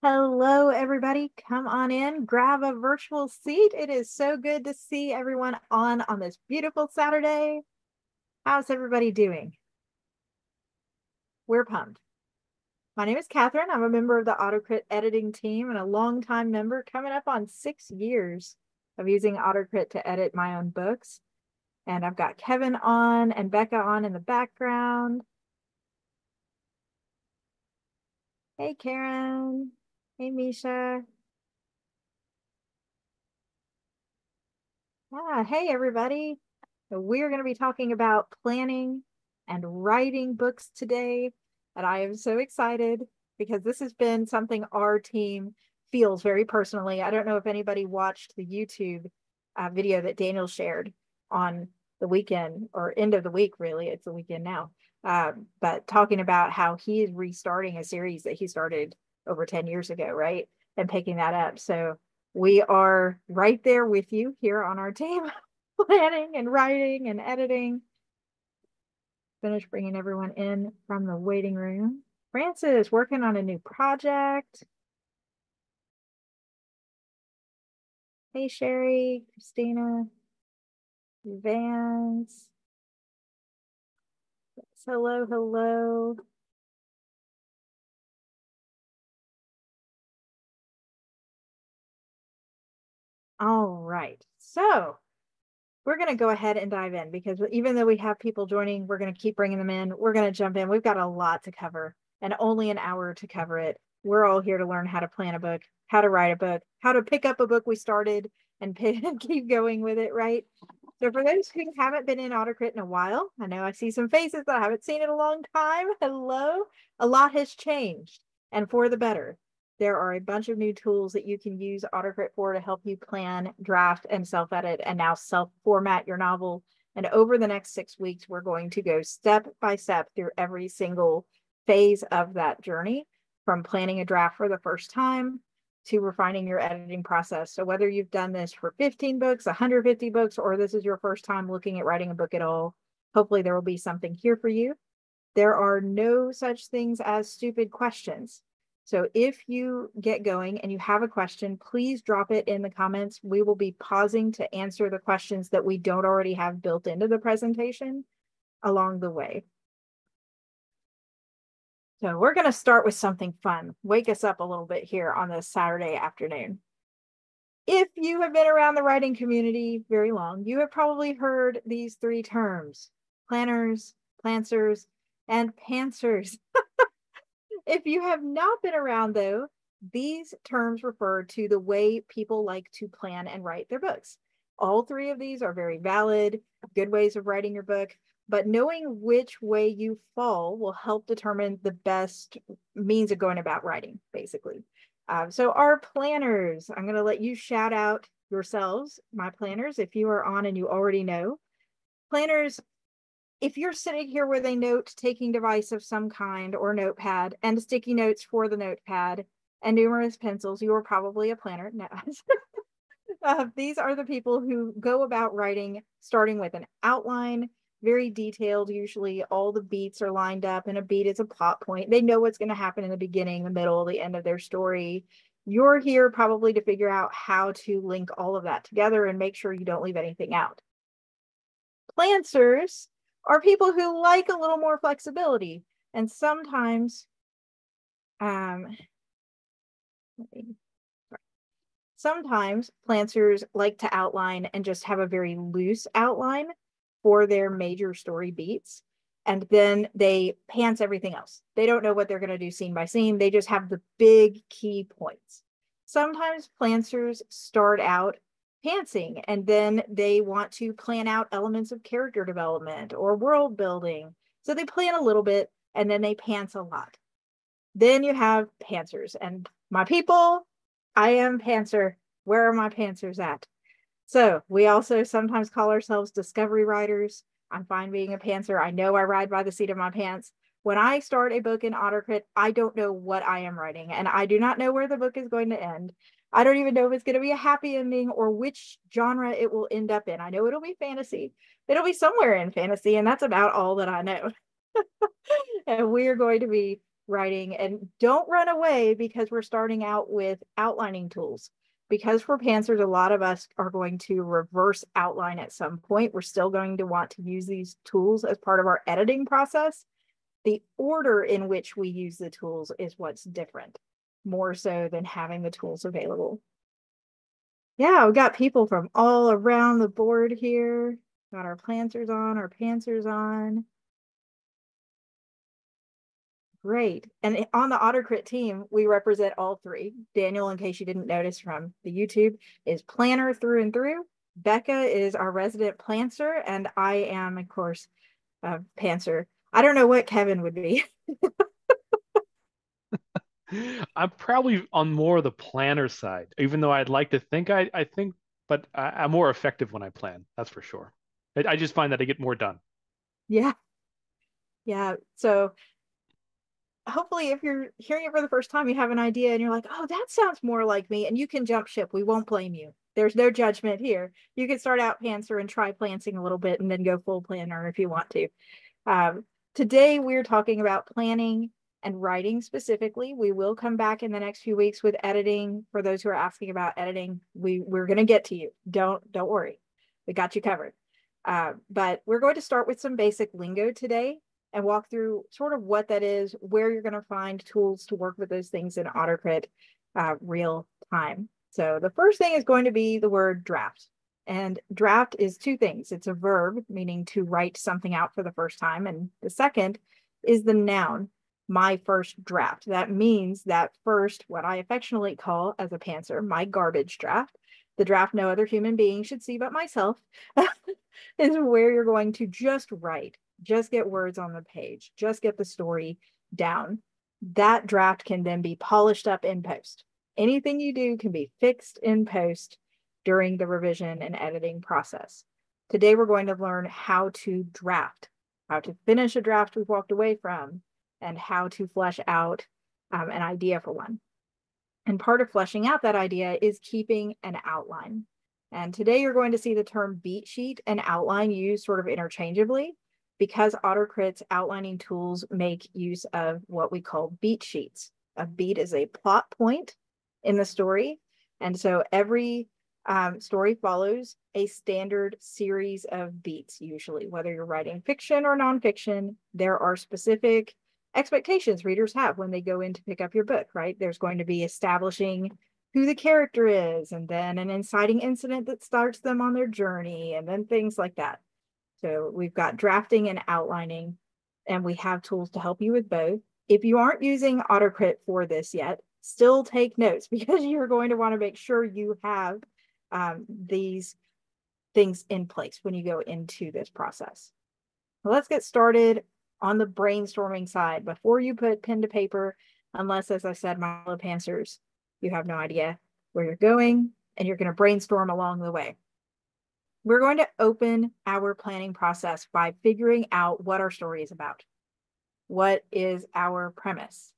Hello, everybody. Come on in, grab a virtual seat. It is so good to see everyone on this beautiful Saturday. How's everybody doing? We're pumped. My name is Catherine. I'm a member of the Autocrit editing team and a longtime member, coming up on 6 years of using Autocrit to edit my own books. And I've got Kevin on and Becca on in the background. Hey, Karen. Hey, Misha. Hey, everybody. So we're going to be talking about planning and writing books today. And I am so excited because this has been something our team feels very personally. I don't know if anybody watched the YouTube video that Daniel shared on the weekend, or end of the week, really. It's the weekend now. But talking about how he is restarting a series that he started over 10 years ago, right? And picking that up. So we are right there with you here on our team, planning and writing and editing. Finish bringing everyone in from the waiting room. Francis working on a new project. Hey, Sherry, Christina, Vance. Hello, hello. All right, so we're going to go ahead and dive in, because even though we have people joining, we're going to keep bringing them in. We're going to jump in. We've got a lot to cover and only an hour to cover it. We're all here to learn how to plan a book, how to write a book, how to pick up a book we started and keep going with it, right? So for those who haven't been in Autocrit in a while, I know I see some faces that I haven't seen in a long time. Hello. A lot has changed, and for the better. There are a bunch of new tools that you can use Autocrit for to help you plan, draft, and self-edit, and now self-format your novel. And over the next 6 weeks, we're going to go step by step through every single phase of that journey, from planning a draft for the first time to refining your editing process. So whether you've done this for 15 books, 150 books, or this is your first time looking at writing a book at all, hopefully there will be something here for you. There are no such things as stupid questions. So if you get going and you have a question, please drop it in the comments. We will be pausing to answer the questions that we don't already have built into the presentation along the way. So we're going to start with something fun. Wake us up a little bit here on this Saturday afternoon. If you have been around the writing community very long, you have probably heard these three terms: planners, planters, and pantsers. If you have not been around, though, these terms refer to the way people like to plan and write their books. All three of these are very valid, good ways of writing your book, but knowing which way you fall will help determine the best means of going about writing, basically. So our planners, I'm going to let you shout out yourselves, my planners, if you are on and you already know. Planners, if you're sitting here with a note-taking device of some kind, or notepad, and sticky notes for the notepad, and numerous pencils, you are probably a planner. No. These are the people who go about writing, starting with an outline, very detailed. Usually all the beats are lined up, and a beat is a plot point. They know what's going to happen in the beginning, the middle, the end of their story. You're here probably to figure out how to link all of that together and make sure you don't leave anything out. Planters are people who like a little more flexibility. And sometimes, sometimes planters like to outline and just have a very loose outline for their major story beats. And then they pants everything else. They don't know what they're going to do scene by scene. They just have the big key points. Sometimes planters start out pantsing, and then they want to plan out elements of character development or world building. So they plan a little bit and then they pants a lot. Then you have pantsers, and my people, I am pantser. Where are my pantsers at? So we also sometimes call ourselves discovery writers. I'm fine being a pantser. I know I ride by the seat of my pants. When I start a book in Autocrit, I don't know what I am writing, and I do not know where the book is going to end. I don't even know if it's going to be a happy ending or which genre it will end up in. I know it'll be fantasy. It'll be somewhere in fantasy, and that's about all that I know. And we are going to be writing. And don't run away, because we're starting out with outlining tools. Because we're pantsers, a lot of us are going to reverse outline at some point. We're still going to want to use these tools as part of our editing process. The order in which we use the tools is what's different, more so than having the tools available. Yeah, we've got people from all around the board here. Got our planters on, our pantsers on. Great. And on the Autocrit team, we represent all three. Daniel, in case you didn't notice from the YouTube, is planner through and through. Becca is our resident planter, and I am, of course, a pantser. I don't know what Kevin would be. I'm probably on more of the planner side, even though I'd like to think I'm more effective when I plan. That's for sure. I just find that I get more done. Yeah. Yeah. So hopefully if you're hearing it for the first time, you have an idea and you're like, oh, that sounds more like me. And you can jump ship. We won't blame you. There's no judgment here. You can start out pantser and try planting a little bit and then go full planner if you want to. Today, we're talking about planning and writing specifically. We will come back in the next few weeks with editing. For those who are asking about editing, we're going to get to you. Don't worry. We got you covered. But we're going to start with some basic lingo today and walk through sort of what that is, where you're going to find tools to work with those things in Autocrit real time. So the first thing is going to be the word draft. And draft is two things. It's a verb, meaning to write something out for the first time. And the second is the noun, my first draft. That means that first, what I affectionately call as a pantser, my garbage draft, the draft no other human being should see but myself, is where you're going to just write, just get words on the page, just get the story down. That draft can then be polished up in post. Anything you do can be fixed in post during the revision and editing process. Today, we're going to learn how to draft, how to finish a draft we've walked away from, and how to flesh out an idea for one. And part of fleshing out that idea is keeping an outline. And today you're going to see the term beat sheet and outline used sort of interchangeably, because Autocrit's outlining tools make use of what we call beat sheets. A beat is a plot point in the story. And so every story follows a standard series of beats, usually, whether you're writing fiction or nonfiction. There are specific expectations readers have when they go in to pick up your book, right? There's going to be establishing who the character is, and then an inciting incident that starts them on their journey, and then things like that. So we've got drafting and outlining, and we have tools to help you with both. If you aren't using Autocrit for this yet, still take notes, because you're going to want to make sure you have these things in place when you go into this process. Well, let's get started on the brainstorming side, before you put pen to paper, unless, as I said, my little pantsers, you have no idea where you're going and you're going to brainstorm along the way. We're going to open our planning process by figuring out what our story is about. What is our premise?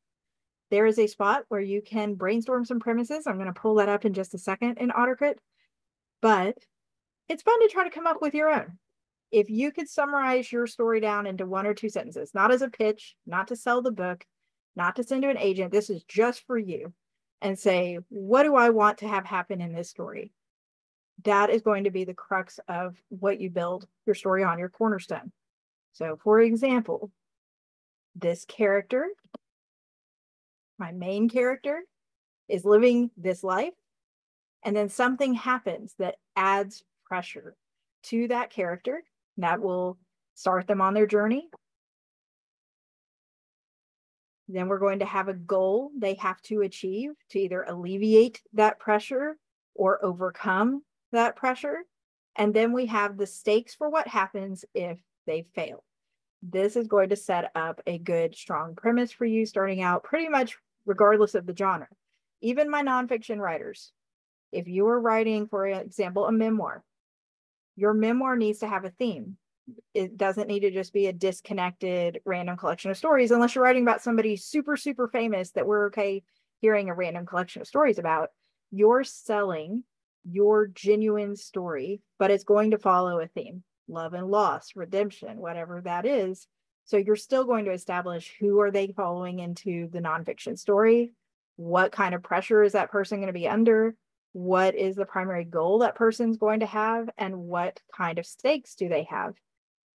There is a spot where you can brainstorm some premises. I'm going to pull that up in just a second in Autocrit, but it's fun to try to come up with your own. If you could summarize your story down into one or two sentences, not as a pitch, not to sell the book, not to send to an agent, this is just for you, and say, what do I want to have happen in this story? That is going to be the crux of what you build your story on, your cornerstone. So for example, this character, my main character, is living this life, and then something happens that adds pressure to that character. That will start them on their journey. Then we're going to have a goal they have to achieve to either alleviate that pressure or overcome that pressure. And then we have the stakes for what happens if they fail. This is going to set up a good, strong premise for you starting out pretty much regardless of the genre. Even my nonfiction writers, if you were writing, for example, a memoir, your memoir needs to have a theme. It doesn't need to just be a disconnected random collection of stories, unless you're writing about somebody super, super famous that we're okay hearing a random collection of stories about. You're selling your genuine story, but it's going to follow a theme, love and loss, redemption, whatever that is. So you're still going to establish who are they following into the nonfiction story? What kind of pressure is that person going to be under? What is the primary goal that person's going to have? And what kind of stakes do they have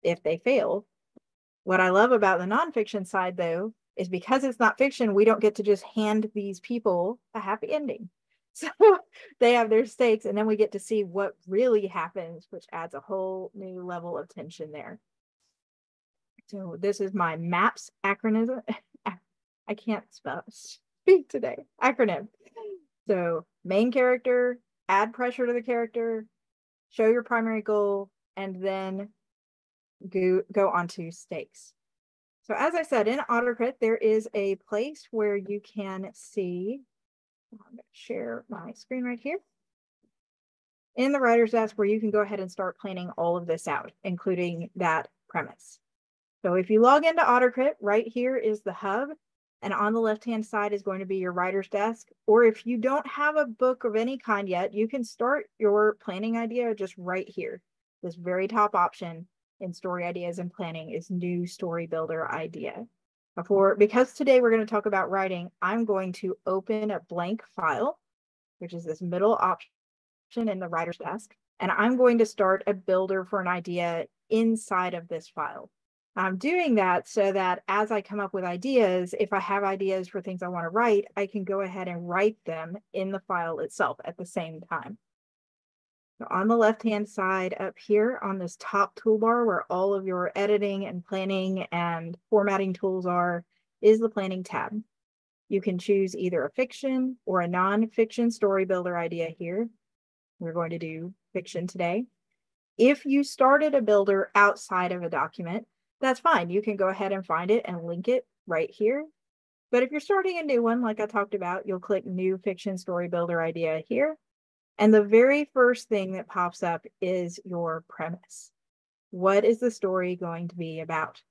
if they fail? What I love about the nonfiction side, though, is because it's not fiction, we don't get to just hand these people a happy ending. So they have their stakes, and then we get to see what really happens, which adds a whole new level of tension there. So this is my MAPS acronym. I can't speak today. Acronym. So main character, add pressure to the character, show your primary goal, and then go on to stakes. So as I said, in Autocrit, there is a place where you can see, I'm going to share my screen right here. In the writer's desk, where you can go ahead and start planning all of this out, including that premise. So if you log into Autocrit, right here is the hub, and on the left-hand side is going to be your writer's desk. Or if you don't have a book of any kind yet, you can start your planning idea just right here. This very top option in story ideas and planning is new story builder idea. Because today we're going to talk about writing, I'm going to open a blank file, which is this middle option in the writer's desk, and I'm going to start a builder for an idea inside of this file. I'm doing that so that as I come up with ideas, if I have ideas for things I want to write, I can go ahead and write them in the file itself at the same time. So on the left-hand side up here on this top toolbar where all of your editing and planning and formatting tools are, is the planning tab. You can choose either a fiction or a non-fiction story builder idea here. We're going to do fiction today. If you started a builder outside of a document, that's fine. You can go ahead and find it and link it right here. But if you're starting a new one, like I talked about, you'll click New Fiction Story Builder Idea here. And the very first thing that pops up is your premise. What is the story going to be about?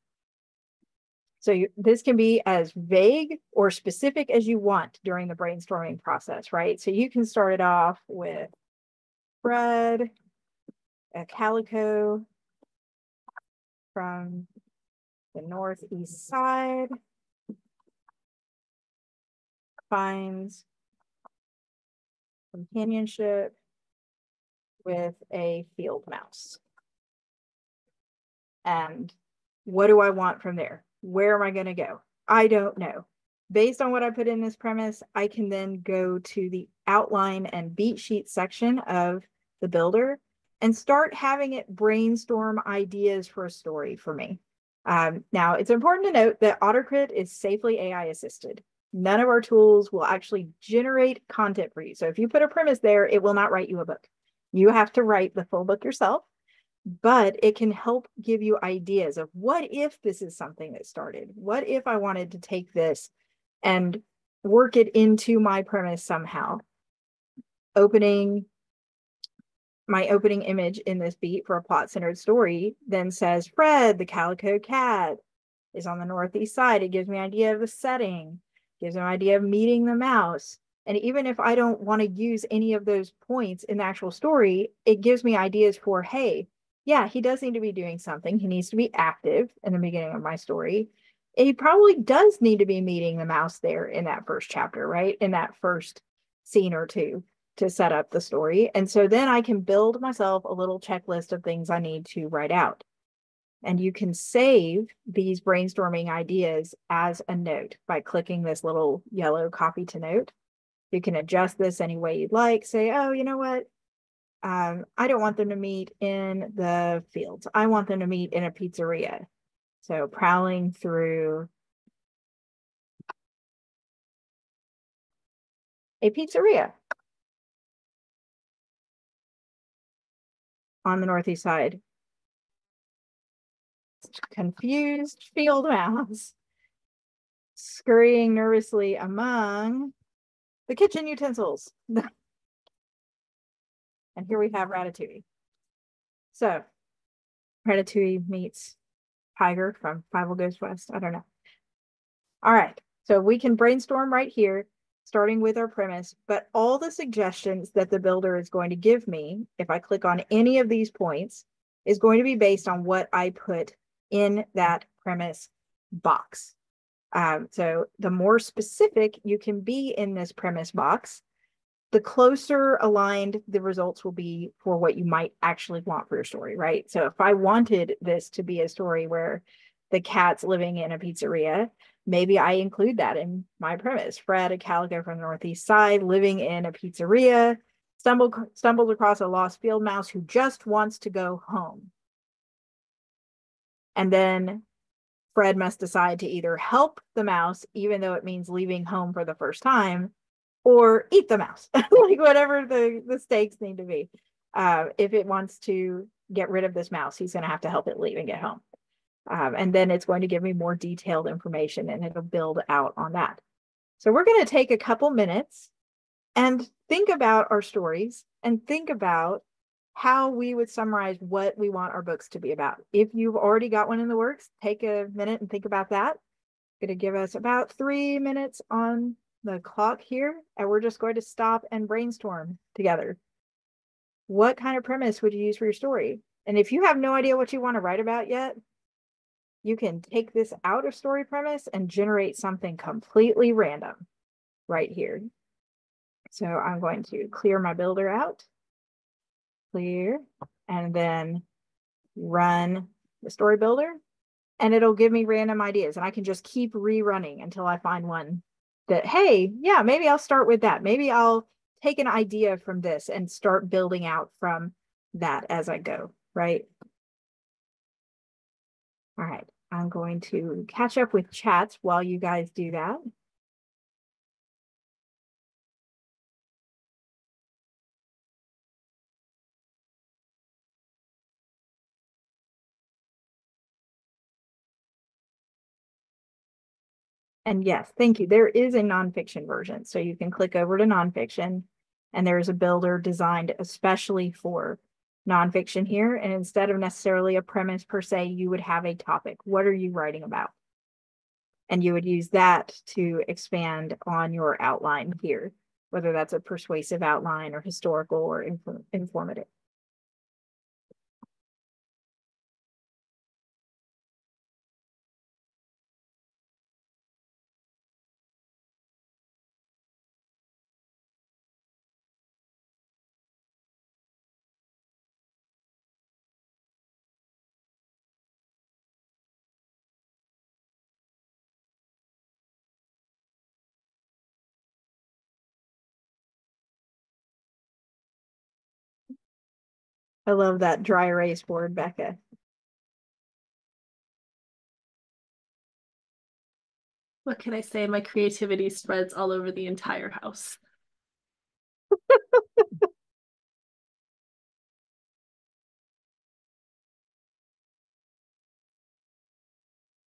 So this can be as vague or specific as you want during the brainstorming process, right? So you can start it off with Fred, a calico from the northeast side, finds companionship with a field mouse. And what do I want from there? Where am I going to go? I don't know. Based on what I put in this premise, I can then go to the outline and beat sheet section of the builder and start having it brainstorm ideas for a story for me. Now, it's important to note that Autocrit is safely AI assisted. None of our tools will actually generate content for you. So if you put a premise there, it will not write you a book. You have to write the full book yourself, but it can help give you ideas of what if this is something that started? What if I wanted to take this and work it into my premise somehow? My opening image in this beat for a plot-centered story then says, Fred, the calico cat, is on the northeast side. It gives me an idea of the setting. Gives an idea of meeting the mouse. And even if I don't want to use any of those points in the actual story, it gives me ideas for, hey, yeah, he does need to be doing something. He needs to be active in the beginning of my story. He probably does need to be meeting the mouse there in that first chapter, right? In that first scene or two to set up the story. And so then I can build myself a little checklist of things I need to write out. And you can save these brainstorming ideas as a note by clicking this little yellow copy to note. You can adjust this any way you'd like. Say, oh, you know what? I don't want them to meet in the fields. I want them to meet in a pizzeria. So prowling through a pizzeria on the northeast side. Confused field mouse scurrying nervously among the kitchen utensils. And here we have Ratatouille. So Ratatouille meets Tiger from Five Will Goes West. I don't know. All right. So we can brainstorm right here, starting with our premise, but all the suggestions that the builder is going to give me, if I click on any of these points, is going to be based on what I put in that premise box. So the more specific you can be in this premise box, the closer aligned the results will be for what you might actually want for your story, right? So if I wanted this to be a story where the cat's living in a pizzeria, maybe I include that in my premise. Fred, a calico from the Northeast Side, living in a pizzeria, stumbles across a lost field mouse who just wants to go home. And then Fred must decide to either help the mouse, even though it means leaving home for the first time, or eat the mouse, like whatever the stakes need to be. If it wants to get rid of this mouse, he's going to have to help it leave and get home. And then it's going to give me more detailed information, and it'll build out on that. So we're going to take a couple minutes and think about our stories and think about how we would summarize what we want our books to be about. If you've already got one in the works, take a minute and think about that. It's going to give us about 3 minutes on the clock here, and we're just going to stop and brainstorm together. What kind of premise would you use for your story? And if you have no idea what you want to write about yet, you can take this out of story premise and generate something completely random right here. So I'm going to clear my builder out. Clear, and then run the story builder, and it'll give me random ideas, and I can just keep rerunning until I find one that, hey, yeah, maybe I'll start with that. Maybe I'll take an idea from this and start building out from that as I go, right? All right, I'm going to catch up with chats while you guys do that. And yes, thank you. There is a nonfiction version. So you can click over to nonfiction, and there is a builder designed especially for nonfiction here. And instead of necessarily a premise per se, you would have a topic. What are you writing about? And you would use that to expand on your outline here, whether that's a persuasive outline or historical or informative. I love that dry erase board, Becca. What can I say? My creativity spreads all over the entire house.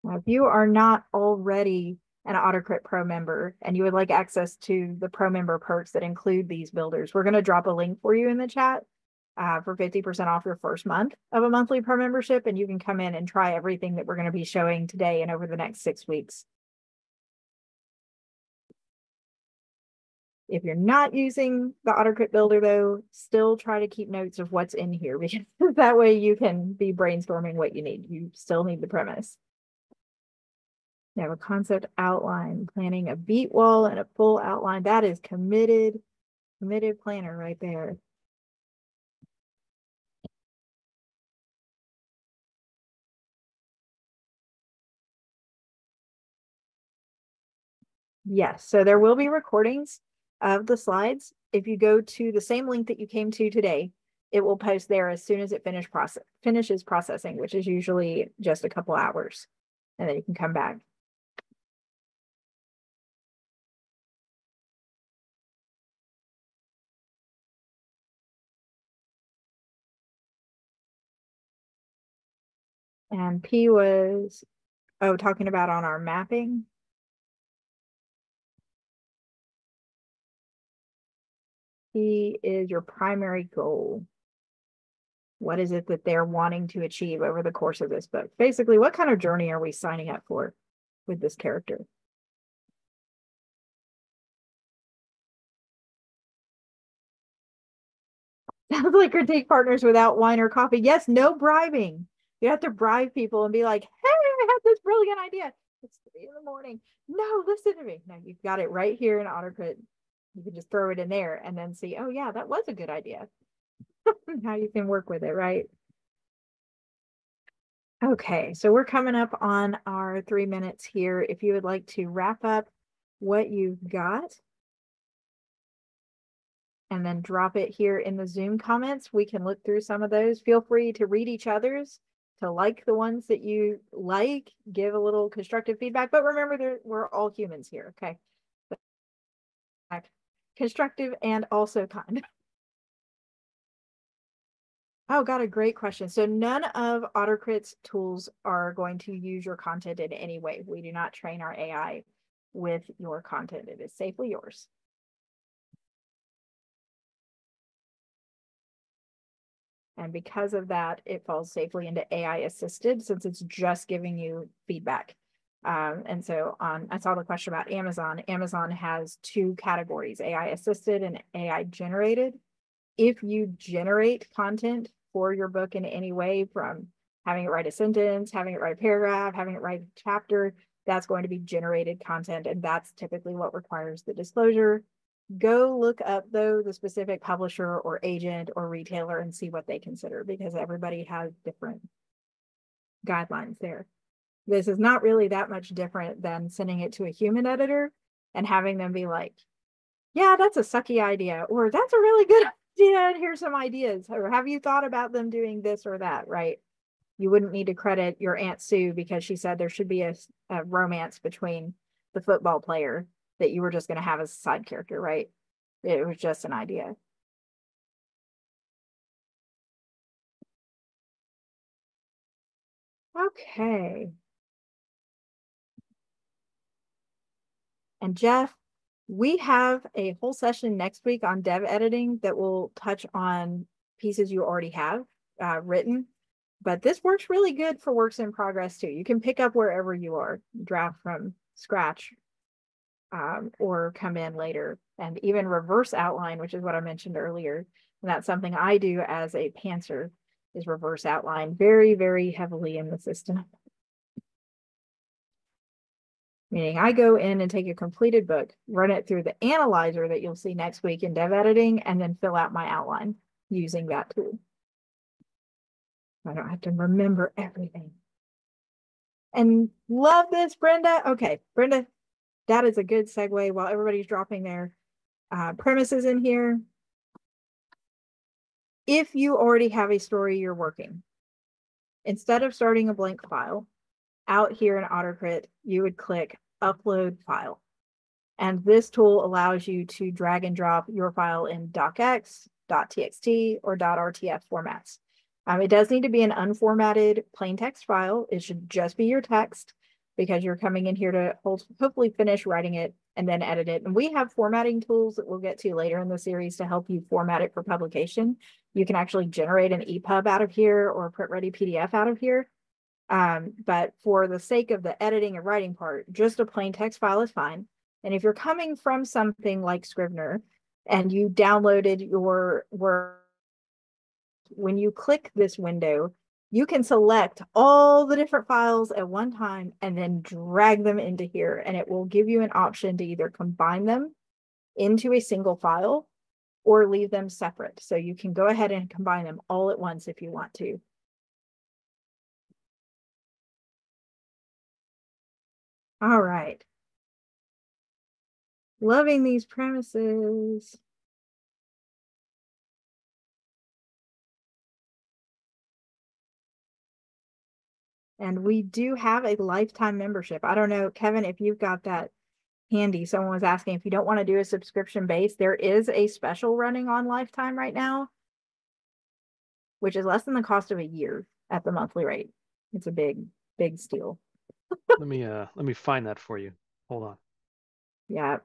Now, if you are not already an Autocrit Pro member and you would like access to the Pro member perks that include these builders, we're going to drop a link for you in the chat. For 50% off your first month of a monthly Pro membership, and you can come in and try everything that we're going to be showing today and over the next 6 weeks. If you're not using the Autocrit Builder, though, still try to keep notes of what's in here, because that way you can be brainstorming what you need. You still need the premise. You have a concept outline, planning a beat wall and a full outline. That is committed planner right there. Yes, so there will be recordings of the slides. If you go to the same link that you came to today, it will post there as soon as it finishes processing, which is usually just a couple hours, and then you can come back. And P was, oh, talking about on our mapping. He is your primary goal. What is it that they're wanting to achieve over the course of this book? Basically, what kind of journey are we signing up for with this character? Sounds like critique partners without wine or coffee. Yes, no bribing. You have to bribe people and be like, hey, I had this brilliant idea. It's 3 in the morning. No, listen to me. No, you've got it right here in Autocrit. You can just throw it in there and then see, oh yeah, that was a good idea. Now you can work with it, right? Okay, so we're coming up on our 3 minutes here. If you would like to wrap up what you've got and then drop it here in the Zoom comments, we can look through some of those. Feel free to read each other's, to like the ones that you like, give a little constructive feedback, but remember we're all humans here, okay? Constructive and also kind. Oh, got a great question. So none of Autocrit's tools are going to use your content in any way. We do not train our AI with your content. It is safely yours. And because of that, it falls safely into AI assisted since it's just giving you feedback. And so I saw the question about Amazon. Amazon has 2 categories, AI assisted and AI generated. If you generate content for your book in any way, from having it write a sentence, having it write a paragraph, having it write a chapter, that's going to be generated content. And that's typically what requires the disclosure. Go look up, though, the specific publisher or agent or retailer and see what they consider, because everybody has different guidelines there. This is not really that much different than sending it to a human editor and having them be like, yeah, that's a sucky idea, or that's a really good idea, and here's some ideas, or have you thought about them doing this or that, right? You wouldn't need to credit your Aunt Sue because she said there should be a romance between the football player that you were just going to have as a side character, right? It was just an idea. Okay. And Jeff, we have a whole session next week on dev editing that will touch on pieces you already have written, but this works really good for works in progress too. You can pick up wherever you are, draft from scratch or come in later, and even reverse outline, which is what I mentioned earlier. And that's something I do as a pantser, is reverse outline very, very heavily in the system. Meaning I go in and take a completed book, run it through the analyzer that you'll see next week in dev editing, and then fill out my outline using that tool. I don't have to remember everything. And love this, Brenda. Okay, Brenda, that is a good segue while everybody's dropping their premises in here. If you already have a story you're working, instead of starting a blank file, out here in Autocrit, you would click Upload File. And this tool allows you to drag and drop your file in .docx, .txt, or .rtf formats. It does need to be an unformatted plain text file. It should just be your text, because you're coming in here to hopefully finish writing it and then edit it. And we have formatting tools that we'll get to later in the series to help you format it for publication. You can actually generate an EPUB out of here or a print-ready PDF out of here. But for the sake of the editing and writing part, just a plain text file is fine. And if you're coming from something like Scrivener and you downloaded your work, when you click this window, you can select all the different files at one time and then drag them into here. And it will give you an option to either combine them into a single file or leave them separate. So you can go ahead and combine them all at once if you want to. All right. Loving these premises. And we do have a lifetime membership. I don't know, Kevin, if you've got that handy. Someone was asking if you don't want to do a subscription base, there is a special running on lifetime right now, which is less than the cost of a year at the monthly rate. It's a big, big steal. Let me find that for you. Hold on. Yeah.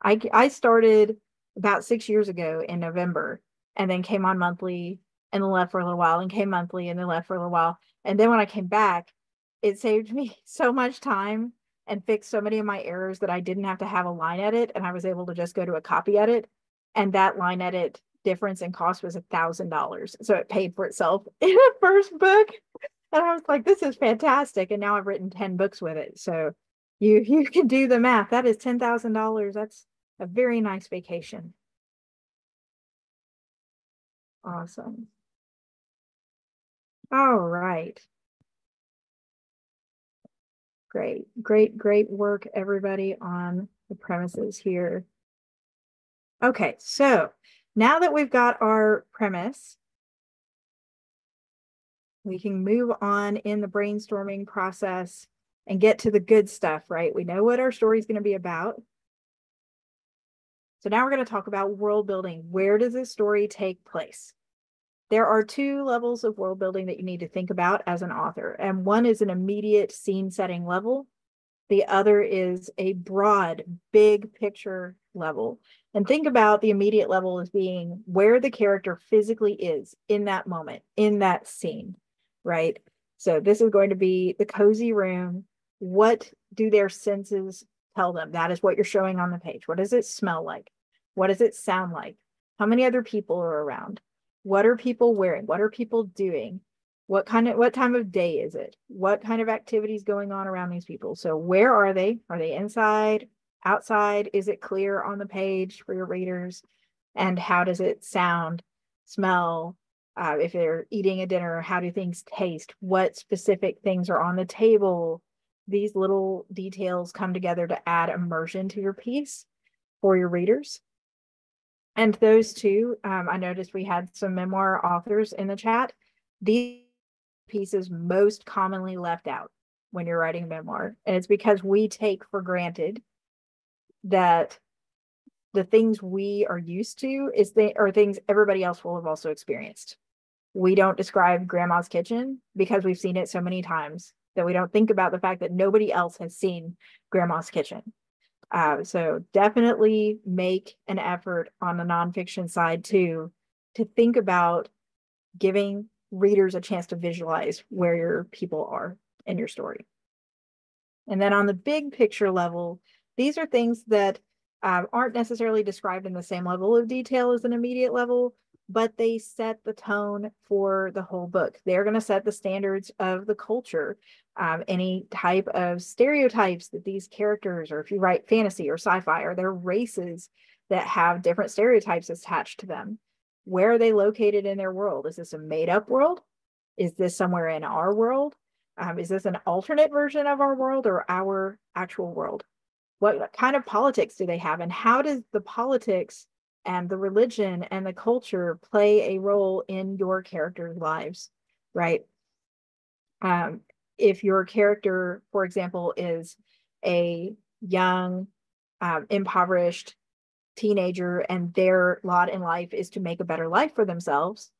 I started about 6 years ago in November, and then came on monthly and then left for a little while, and came monthly and then left for a little while. And then when I came back, it saved me so much time and fixed so many of my errors that I didn't have to have a line edit, and I was able to just go to a copy edit, and that line edit difference in cost was $1,000. So it paid for itself in the first book. And I was like, this is fantastic. And now I've written 10 books with it. So you can do the math. That is $10,000. That's a very nice vacation. Awesome. All right. Great, great, great work, everybody, on the premises here. Okay, so now that we've got our premise, we can move on in the brainstorming process and get to the good stuff, right? We know what our story is going to be about. So now we're going to talk about world building. Where does this story take place? There are two levels of world building that you need to think about as an author. And one is an immediate scene setting level. The other is a broad, big picture level. And think about the immediate level as being where the character physically is in that moment, in that scene, right? So this is going to be the cozy room. What do their senses tell them? That is what you're showing on the page. What does it smell like? What does it sound like? How many other people are around? What are people wearing? What are people doing? What time of day is it? What kind of activities going on around these people? So where are they? Are they inside, outside? Is it clear on the page for your readers? And how does it sound, smell? If they're eating a dinner, how do things taste? What specific things are on the table? These little details come together to add immersion to your piece for your readers. And those two, I noticed we had some memoir authors in the chat. These pieces most commonly left out when you're writing a memoir. And it's because we take for granted that the things we are used to are things everybody else will have also experienced. We don't describe grandma's kitchen because we've seen it so many times that we don't think about the fact that nobody else has seen grandma's kitchen. So definitely make an effort on the nonfiction side too, to think about giving readers a chance to visualize where your people are in your story. And then on the big picture level, these are things that aren't necessarily described in the same level of detail as an immediate level, but they set the tone for the whole book. They're going to set the standards of the culture. Any type of stereotypes that these characters, or if you write fantasy or sci-fi, are there races that have different stereotypes attached to them? Where are they located in their world? Is this a made-up world? Is this somewhere in our world? Is this an alternate version of our world or our actual world? What kind of politics do they have? And how does the politics and the religion and the culture play a role in your character's lives, right? If your character, for example, is a young, impoverished teenager and their lot in life is to make a better life for themselves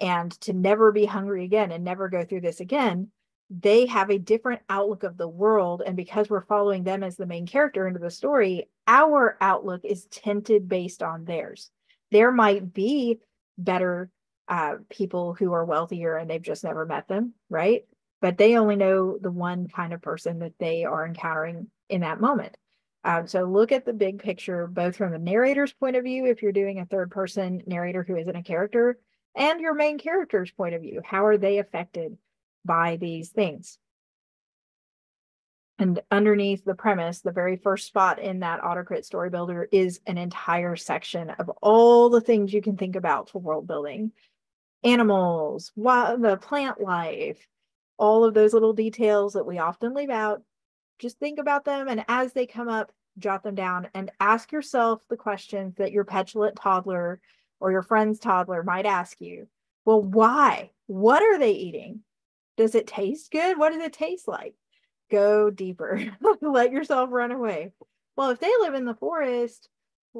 and to never be hungry again and never go through this again, they have a different outlook of the world. And because we're following them as the main character into the story, our outlook is tinted based on theirs. There might be better people who are wealthier and they've just never met them, right? But they only know the one kind of person that they are encountering in that moment. So look at the big picture, both from the narrator's point of view, if you're doing a third person narrator who isn't a character, and your main character's point of view. How are they affected by these things? And underneath the premise, the very first spot in that Autocrit story builder is an entire section of all the things you can think about for world building. Animals, the plant life, all of those little details that we often leave out. Just think about them, and as they come up, jot them down and ask yourself the questions that your petulant toddler or your friend's toddler might ask you. Well, why? What are they eating? Does it taste good? What does it taste like? Go deeper. Let yourself run away. Well, if they live in the forest,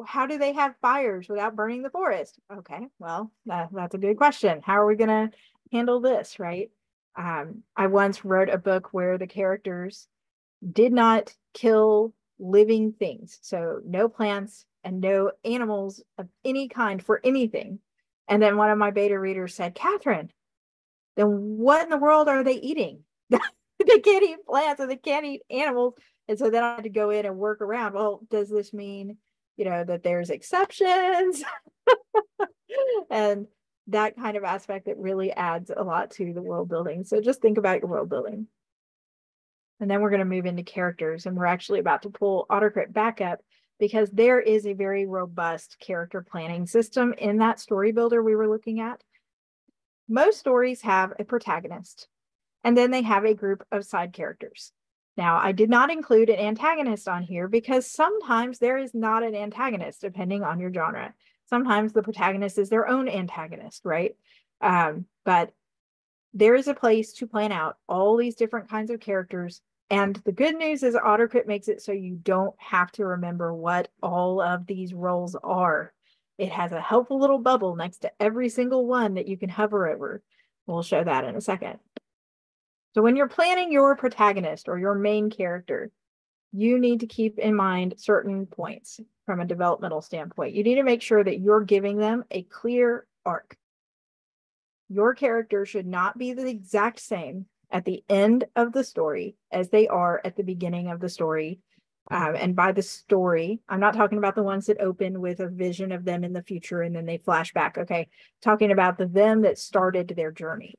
how do they have fires without burning the forest? Okay, well, that's a good question. How are we going to handle this, right? I once wrote a book where the characters did not kill living things. So no plants and no animals of any kind for anything. And then one of my beta readers said, Catherine, then what in the world are they eating? They can't eat plants and they can't eat animals. And so then I had to go in and work around. Well, does this mean, that there's exceptions? And that kind of aspect that really adds a lot to the world building. So just think about your world building. And then we're going to move into characters, and we're actually about to pull Autocrit back up because there is a very robust character planning system in that story builder we were looking at. Most stories have a protagonist, and then they have a group of side characters. Now, I did not include an antagonist on here because sometimes there is not an antagonist, depending on your genre. Sometimes the protagonist is their own antagonist, right? But there is a place to plan out all these different kinds of characters. And the good news is Autocrit makes it so you don't have to remember what all of these roles are. It has a helpful little bubble next to every single one that you can hover over. We'll show that in a second. So when you're planning your protagonist or your main character, you need to keep in mind certain points from a developmental standpoint. You need to make sure that you're giving them a clear arc. Your character should not be the exact same at the end of the story as they are at the beginning of the story. And by the story, I'm not talking about the ones that open with a vision of them in the future and then they flash back. Okay, talking about the them that started their journey.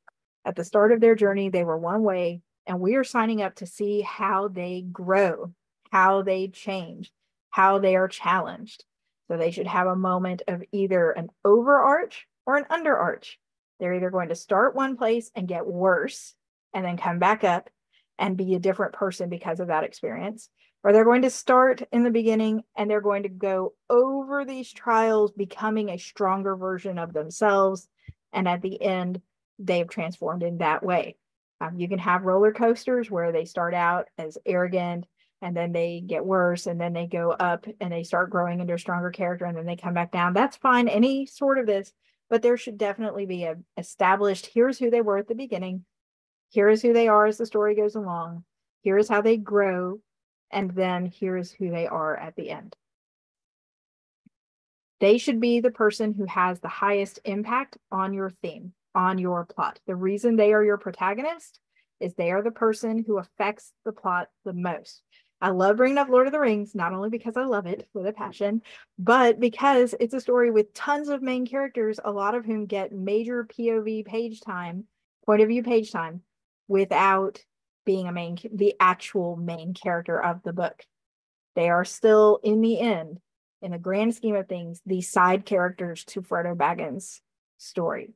At the start of their journey, they were one way, and we are signing up to see how they grow, how they change, how they are challenged. So they should have a moment of either an overarch or an underarch. They're either going to start one place and get worse and then come back up and be a different person because of that experience, or they're going to start in the beginning and they're going to go over these trials, becoming a stronger version of themselves. And at the end, they've transformed in that way. You can have roller coasters where they start out as arrogant and then they get worse and then they go up and they start growing into a stronger character and then they come back down. That's fine, any sort of this. But there should definitely be an established, here's who they were at the beginning. Here is who they are as the story goes along. Here is how they grow. And then here is who they are at the end. They should be the person who has the highest impact on your theme, on your plot. The reason they are your protagonist is they are the person who affects the plot the most. I love bringing up Lord of the Rings, not only because I love it with a passion, but because it's a story with tons of main characters, a lot of whom get major POV page time, point of view page time, without being the actual main character of the book. They are still, in the end, in the grand scheme of things, the side characters to Frodo Baggins' story.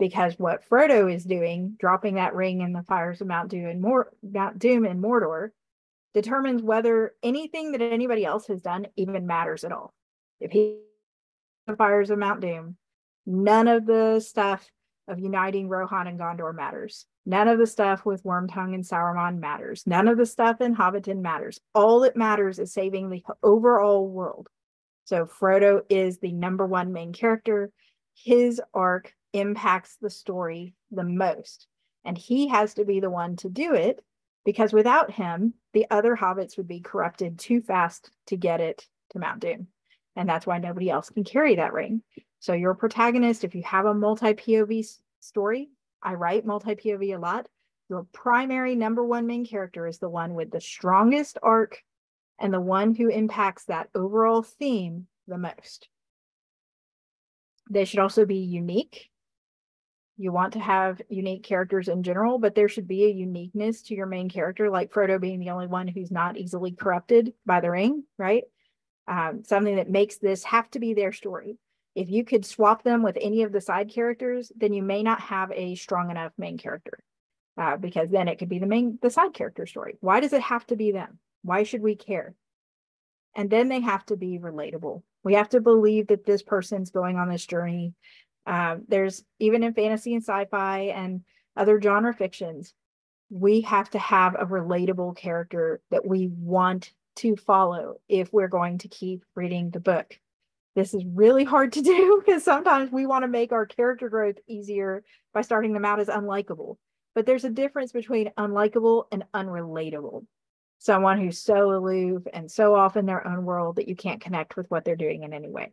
Because what Frodo is doing, dropping that ring in the fires of Mount Doom and Mordor, determines whether anything that anybody else has done even matters at all. If he the fires of Mount Doom, none of the stuff of uniting Rohan and Gondor matters. None of the stuff with Wormtongue and Saruman matters. None of the stuff in Hobbiton matters. All that matters is saving the overall world. So Frodo is the number one main character. His arc impacts the story the most. And he has to be the one to do it, because without him, the other hobbits would be corrupted too fast to get it to Mount Doom. And that's why nobody else can carry that ring. So your protagonist, if you have a multi-POV story, I write multi-POV a lot, your primary number one main character is the one with the strongest arc and the one who impacts that overall theme the most. They should also be unique. You want to have unique characters in general, but there should be a uniqueness to your main character, like Frodo being the only one who's not easily corrupted by the ring, right? Something that makes this have to be their story. If you could swap them with any of the side characters, then you may not have a strong enough main character, because then it could be the side character story. Why does it have to be them? Why should we care? And then they have to be relatable. We have to believe that this person's going on this journey. There's even in fantasy and sci-fi and other genre fictions, we have to have a relatable character that we want to follow if we're going to keep reading the book. This is really hard to do because sometimes we want to make our character growth easier by starting them out as unlikable. But there's a difference between unlikable and unrelatable. Someone who's so aloof and so off in their own world that you can't connect with what they're doing in any way.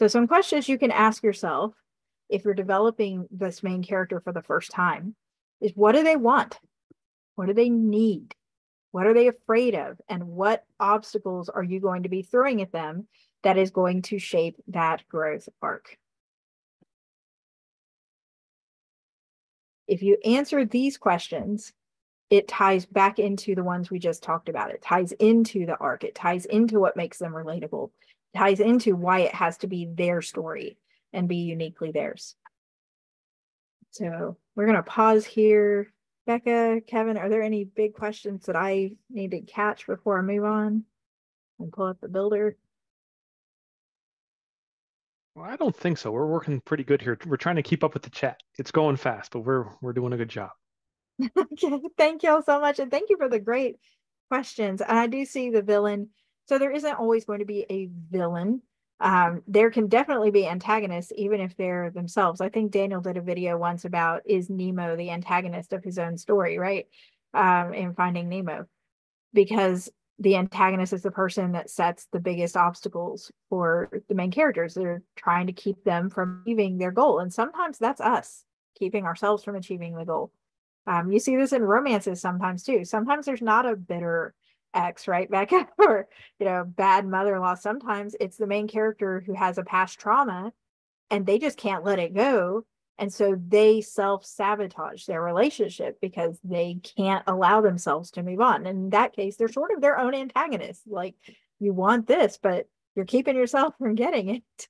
So some questions you can ask yourself if you're developing this main character for the first time is, what do they want? What do they need? What are they afraid of? And what obstacles are you going to be throwing at them that is going to shape that growth arc? if you answer these questions, it ties back into the ones we just talked about. It ties into the arc. It ties into what makes them relatable. It ties into why it has to be their story and be uniquely theirs. So we're going to pause here. Becca, Kevin, are there any big questions that I need to catch before I move on and pull up the builder? Well, I don't think so. We're working pretty good here. We're trying to keep up with the chat. It's going fast, but we're doing a good job. Okay, thank you all so much, and thank you for the great questions. And I do see the villain. So there isn't always going to be a villain. There can definitely be antagonists, even if they're themselves. I think Daniel did a video once about, is Nemo the antagonist of his own story, right? In Finding Nemo, because the antagonist is the person that sets the biggest obstacles for the main characters. They're trying to keep them from achieving their goal. And sometimes that's us, keeping ourselves from achieving the goal. You see this in romances sometimes too. Sometimes there's not a bitter ex, right, Becca? Or, you know, bad mother-in-law. Sometimes it's the main character who has a past trauma and they just can't let it go. And so they self-sabotage their relationship because they can't allow themselves to move on. And in that case, they're sort of their own antagonist. Like, you want this, but you're keeping yourself from getting it.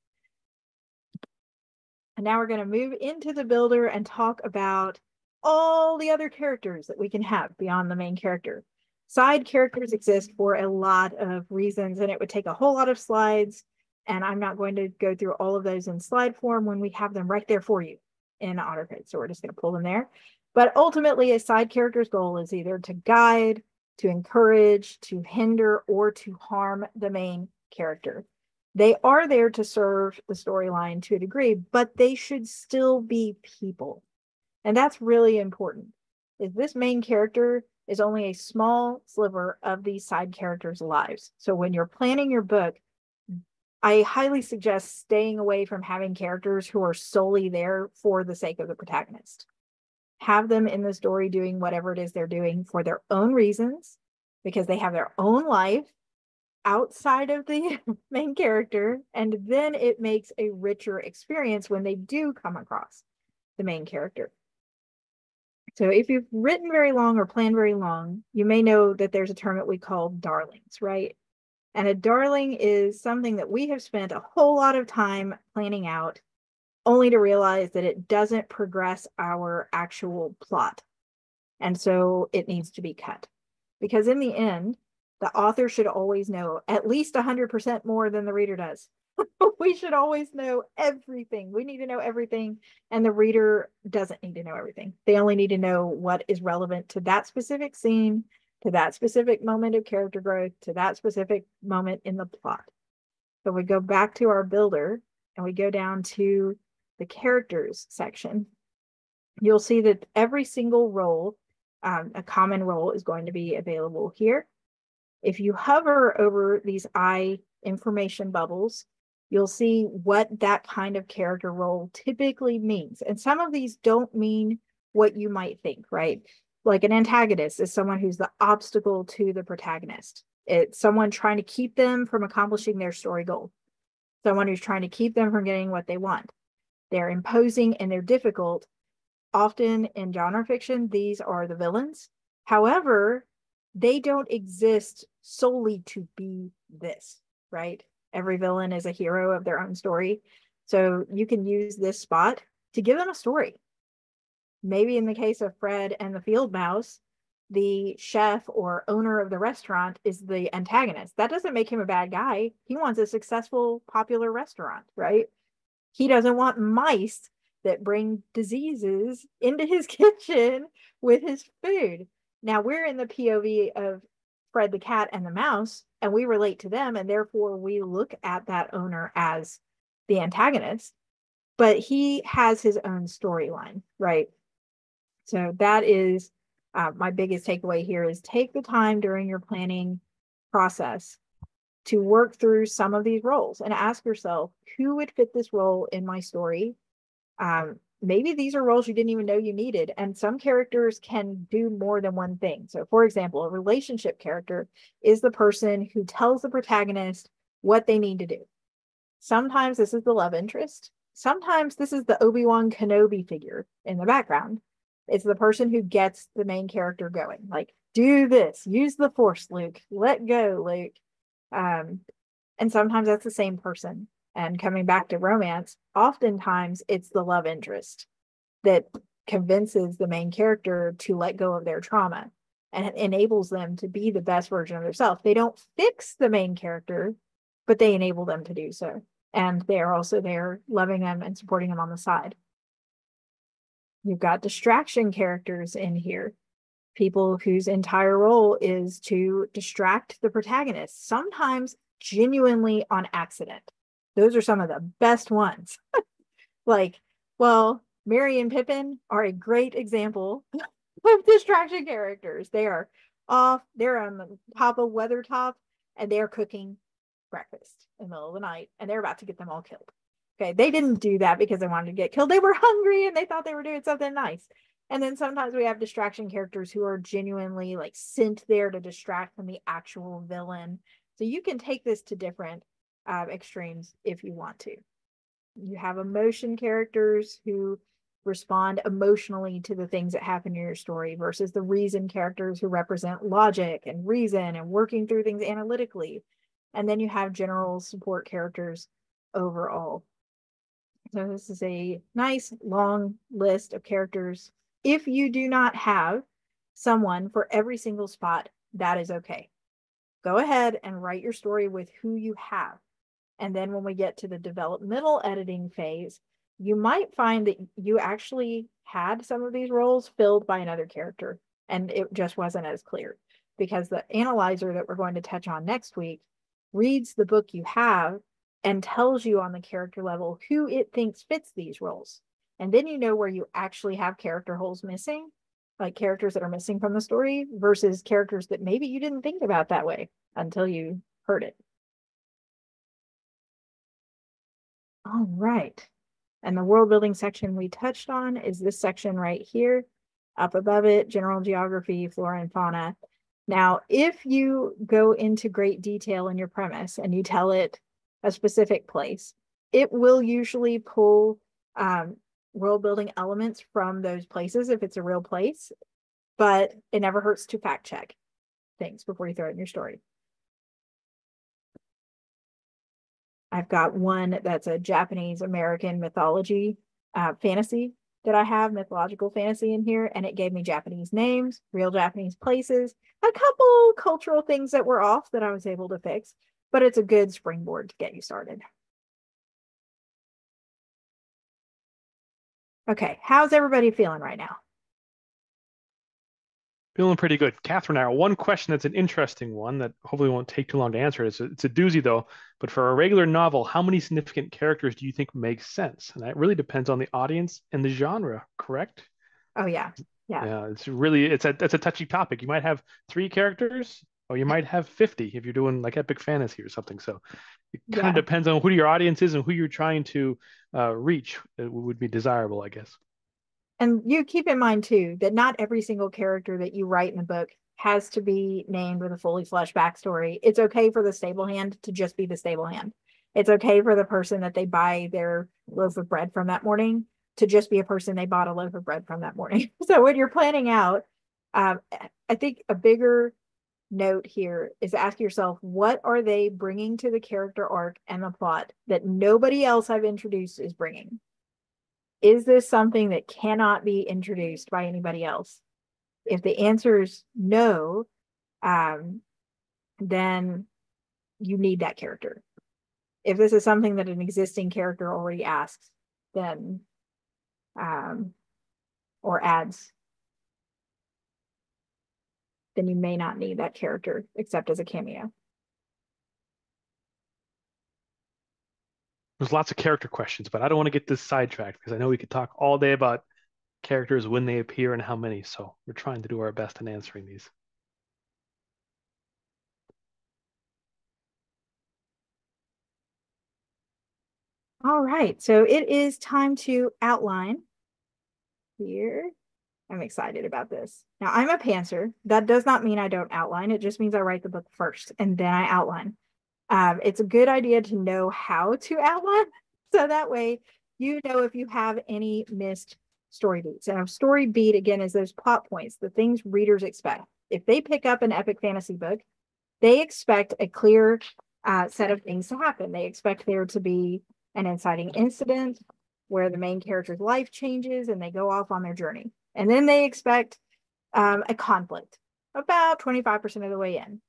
And now we're going to move into the builder and talk about all the other characters that we can have beyond the main character. Side characters exist for a lot of reasons, and it would take a whole lot of slides, and I'm not going to go through all of those in slide form when we have them right there for you in AutoCrit, so we're just going to pull them there. But ultimately, a side character's goal is either to guide, to encourage, to hinder, or to harm the main character. They are there to serve the storyline to a degree, but they should still be people. And that's really important. Is this main character is only a small sliver of these side characters' lives. So when you're planning your book, I highly suggest staying away from having characters who are solely there for the sake of the protagonist. Have them in the story doing whatever it is they're doing for their own reasons, because they have their own life outside of the main character, and then it makes a richer experience when they do come across the main character. So if you've written very long or planned very long, you may know that there's a term that we call darlings, right? And a darling is something that we have spent a whole lot of time planning out, only to realize that it doesn't progress our actual plot. And so it needs to be cut. Because in the end, the author should always know at least 100% more than the reader does. We should always know everything. We need to know everything. And the reader doesn't need to know everything. They only need to know what is relevant to that specific scene, to that specific moment of character growth, to that specific moment in the plot. So we go back to our builder and we go down to the characters section. You'll see that every single role, a common role, is going to be available here. If you hover over these I information bubbles, you'll see what that kind of character role typically means. And some of these don't mean what you might think, right? Like an antagonist is someone who's the obstacle to the protagonist. It's someone trying to keep them from accomplishing their story goal. Someone who's trying to keep them from getting what they want. They're imposing and they're difficult. Often in genre fiction, these are the villains. However, they don't exist solely to be this, right? Every villain is a hero of their own story. So you can use this spot to give them a story. Maybe in the case of Fred and the Field Mouse, the chef or owner of the restaurant is the antagonist. That doesn't make him a bad guy. He wants a successful, popular restaurant, right? He doesn't want mice that bring diseases into his kitchen with his food. Now we're in the POV of Fred the cat and the mouse, and we relate to them, and therefore we look at that owner as the antagonist, but he has his own storyline, right? So that is my biggest takeaway here, is take the time during your planning process to work through some of these roles and ask yourself, who would fit this role in my story? Maybe these are roles you didn't even know you needed. And some characters can do more than one thing. So for example, a relationship character is the person who tells the protagonist what they need to do. Sometimes this is the love interest. Sometimes this is the Obi-Wan Kenobi figure in the background. It's the person who gets the main character going. Like, do this. Use the Force, Luke. Let go, Luke. And sometimes that's the same person. And coming back to romance, oftentimes it's the love interest that convinces the main character to let go of their trauma and enables them to be the best version of themselves. They don't fix the main character, but they enable them to do so. And they're also there loving them and supporting them on the side. You've got distraction characters in here. People whose entire role is to distract the protagonist, sometimes genuinely on accident. Those are some of the best ones. Like, well, Merry and Pippin are a great example of distraction characters. They are off, they're on the top of Weathertop, and they're cooking breakfast in the middle of the night, and they're about to get them all killed. Okay, they didn't do that because they wanted to get killed. They were hungry, and they thought they were doing something nice. And then sometimes we have distraction characters who are genuinely like sent there to distract from the actual villain. So you can take this to different extremes if you want to. You have emotion characters who respond emotionally to the things that happen in your story versus the reason characters who represent logic and reason and working through things analytically. And then you have general support characters overall. So this is a nice long list of characters. If you do not have someone for every single spot, that is okay. Go ahead and write your story with who you have. And then when we get to the developmental editing phase, you might find that you actually had some of these roles filled by another character, and it just wasn't as clear because the analyzer that we're going to touch on next week reads the book you have and tells you on the character level who it thinks fits these roles. And then you know where you actually have character holes missing, like characters that are missing from the story versus characters that maybe you didn't think about that way until you heard it. All right. And the world building section we touched on is this section right here. Up above it, general geography, flora and fauna. Now, if you go into great detail in your premise and you tell it a specific place, it will usually pull world building elements from those places if it's a real place, but it never hurts to fact check things before you throw it in your story. I've got one that's a Japanese American mythology fantasy that I have, mythological fantasy in here, and it gave me Japanese names, real Japanese places, a couple cultural things that were off that I was able to fix, but it's a good springboard to get you started. Okay, how's everybody feeling right now? Feeling pretty good. Catherine and I, one question that's an interesting one that hopefully won't take too long to answer. It's a doozy though, but for a regular novel, how many significant characters do you think make sense? And that really depends on the audience and the genre, correct? Oh yeah, yeah. Yeah, it's a touchy topic. You might have 3 characters, or you might have 50 if you're doing like epic fantasy or something. So it kind of depends on who your audience is and who you're trying to reach. It would be desirable, I guess. And you keep in mind, too, that not every single character that you write in the book has to be named with a fully fleshed backstory. It's okay for the stable hand to just be the stable hand. It's okay for the person that they buy their loaf of bread from that morning to just be a person they bought a loaf of bread from that morning. So when you're planning out, I think a bigger note here is ask yourself, what are they bringing to the character arc and the plot that nobody else I've introduced is bringing? Is this something that cannot be introduced by anybody else? If the answer is no, then you need that character. If this is something that an existing character already asks, then or adds, then you may not need that character except as a cameo. There's lots of character questions, but I don't want to get this sidetracked because I know we could talk all day about characters, when they appear and how many. So we're trying to do our best in answering these. All right, so it is time to outline here. I'm excited about this. Now, I'm a pantser. That does not mean I don't outline. It just means I write the book first and then I outline. It's a good idea to know how to outline. So that way, you know, if you have any missed story beats. And a story beat, again, is those plot points, the things readers expect. If they pick up an epic fantasy book, they expect a clear set of things to happen. They expect there to be an inciting incident where the main character's life changes and they go off on their journey. And then they expect a conflict about 25% of the way in.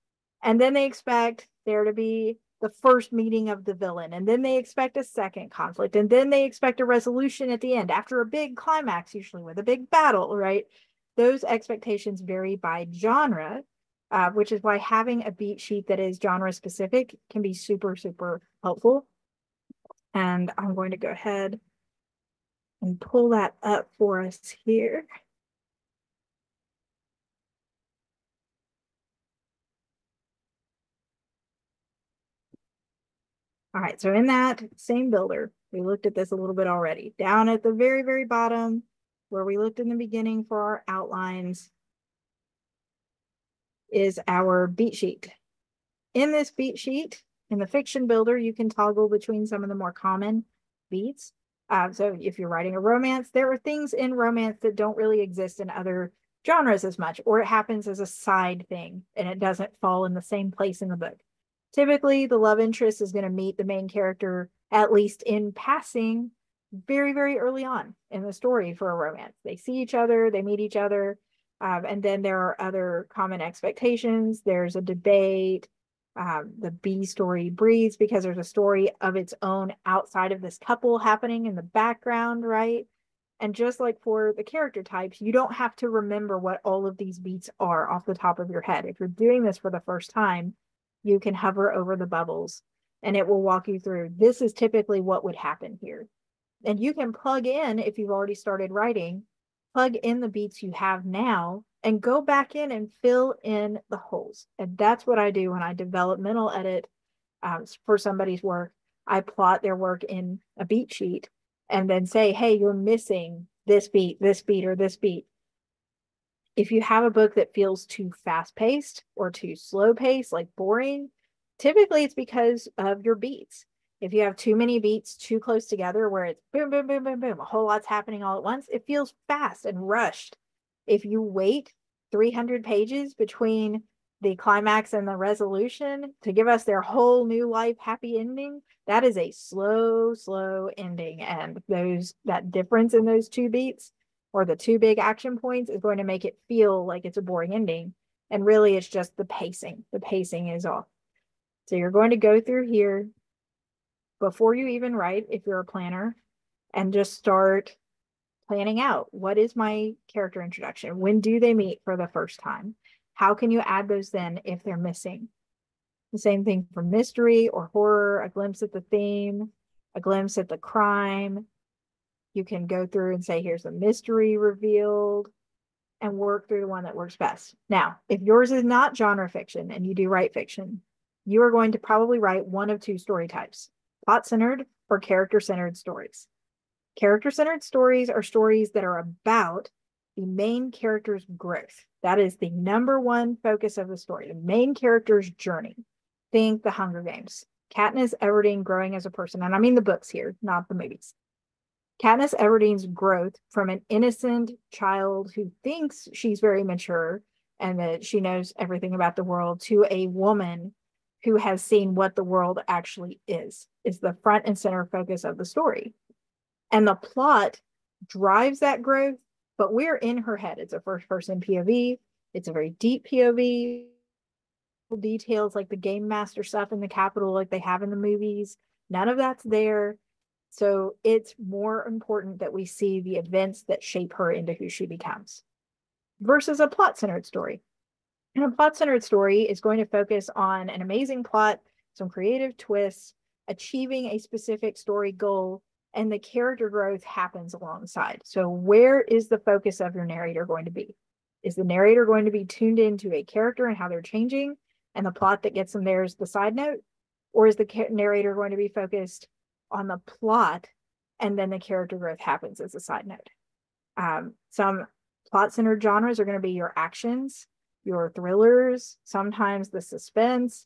And then they expect there to be the first meeting of the villain. And then they expect a second conflict. And then they expect a resolution at the end after a big climax, usually with a big battle, right? Those expectations vary by genre, which is why having a beat sheet that is genre specific can be super, super helpful. And I'm going to go ahead and pull that up for us here. All right, so in that same builder, we looked at this a little bit already. Down at the very, very bottom, where we looked in the beginning for our outlines, is our beat sheet. In this beat sheet, in the fiction builder, you can toggle between some of the more common beats. So if you're writing a romance, there are things in romance that don't really exist in other genres as much, or it happens as a side thing, and it doesn't fall in the same place in the book. Typically, the love interest is going to meet the main character, at least in passing, very, very early on in the story for a romance. They see each other, they meet each other, and then there are other common expectations. There's a debate. The B story breathes because there's a story of its own outside of this couple happening in the background, right? And just like for the character types, you don't have to remember what all of these beats are off the top of your head. If you're doing this for the first time, you can hover over the bubbles and it will walk you through. This is typically what would happen here. And you can plug in, if you've already started writing, plug in the beats you have now and go back in and fill in the holes. And that's what I do when I developmental edit for somebody's work. I plot their work in a beat sheet and then say, hey, you're missing this beat, or this beat. If you have a book that feels too fast-paced or too slow-paced, like boring, typically it's because of your beats. If you have too many beats too close together where it's boom, boom, boom, boom, boom, a whole lot's happening all at once, it feels fast and rushed. If you wait 300 pages between the climax and the resolution to give us their whole new life happy ending, that is a slow, slow ending. And that difference in those two beats, or the two big action points, is going to make it feel like it's a boring ending. And really, it's just the pacing. The pacing is off. So you're going to go through here before you even write, if you're a planner, and just start planning out, what is my character introduction? When do they meet for the first time? How can you add those then if they're missing? The same thing for mystery or horror, a glimpse at the theme, a glimpse at the crime. You can go through and say, here's the mystery revealed, and work through the one that works best. Now, if yours is not genre fiction and you do write fiction, you are going to probably write one of two story types, plot-centered or character-centered stories. Character-centered stories are stories that are about the main character's growth. That is the number one focus of the story, the main character's journey. Think The Hunger Games, Katniss Everdeen growing as a person, and I mean the books here, not the movies. Katniss Everdeen's growth from an innocent child who thinks she's very mature and that she knows everything about the world to a woman who has seen what the world actually is the front and center focus of the story. And the plot drives that growth, but we're in her head. It's a first-person POV. It's a very deep POV. Details like the game master stuff in the Capitol like they have in the movies, none of that's there. So it's more important that we see the events that shape her into who she becomes versus a plot-centered story. And a plot-centered story is going to focus on an amazing plot, some creative twists, achieving a specific story goal, and the character growth happens alongside. So where is the focus of your narrator going to be? Is the narrator going to be tuned into a character and how they're changing, and the plot that gets them there is the side note? Or is the narrator going to be focused on the plot, and then the character growth happens as a side note? Some plot-centered genres are going to be your actions, your thrillers, sometimes the suspense,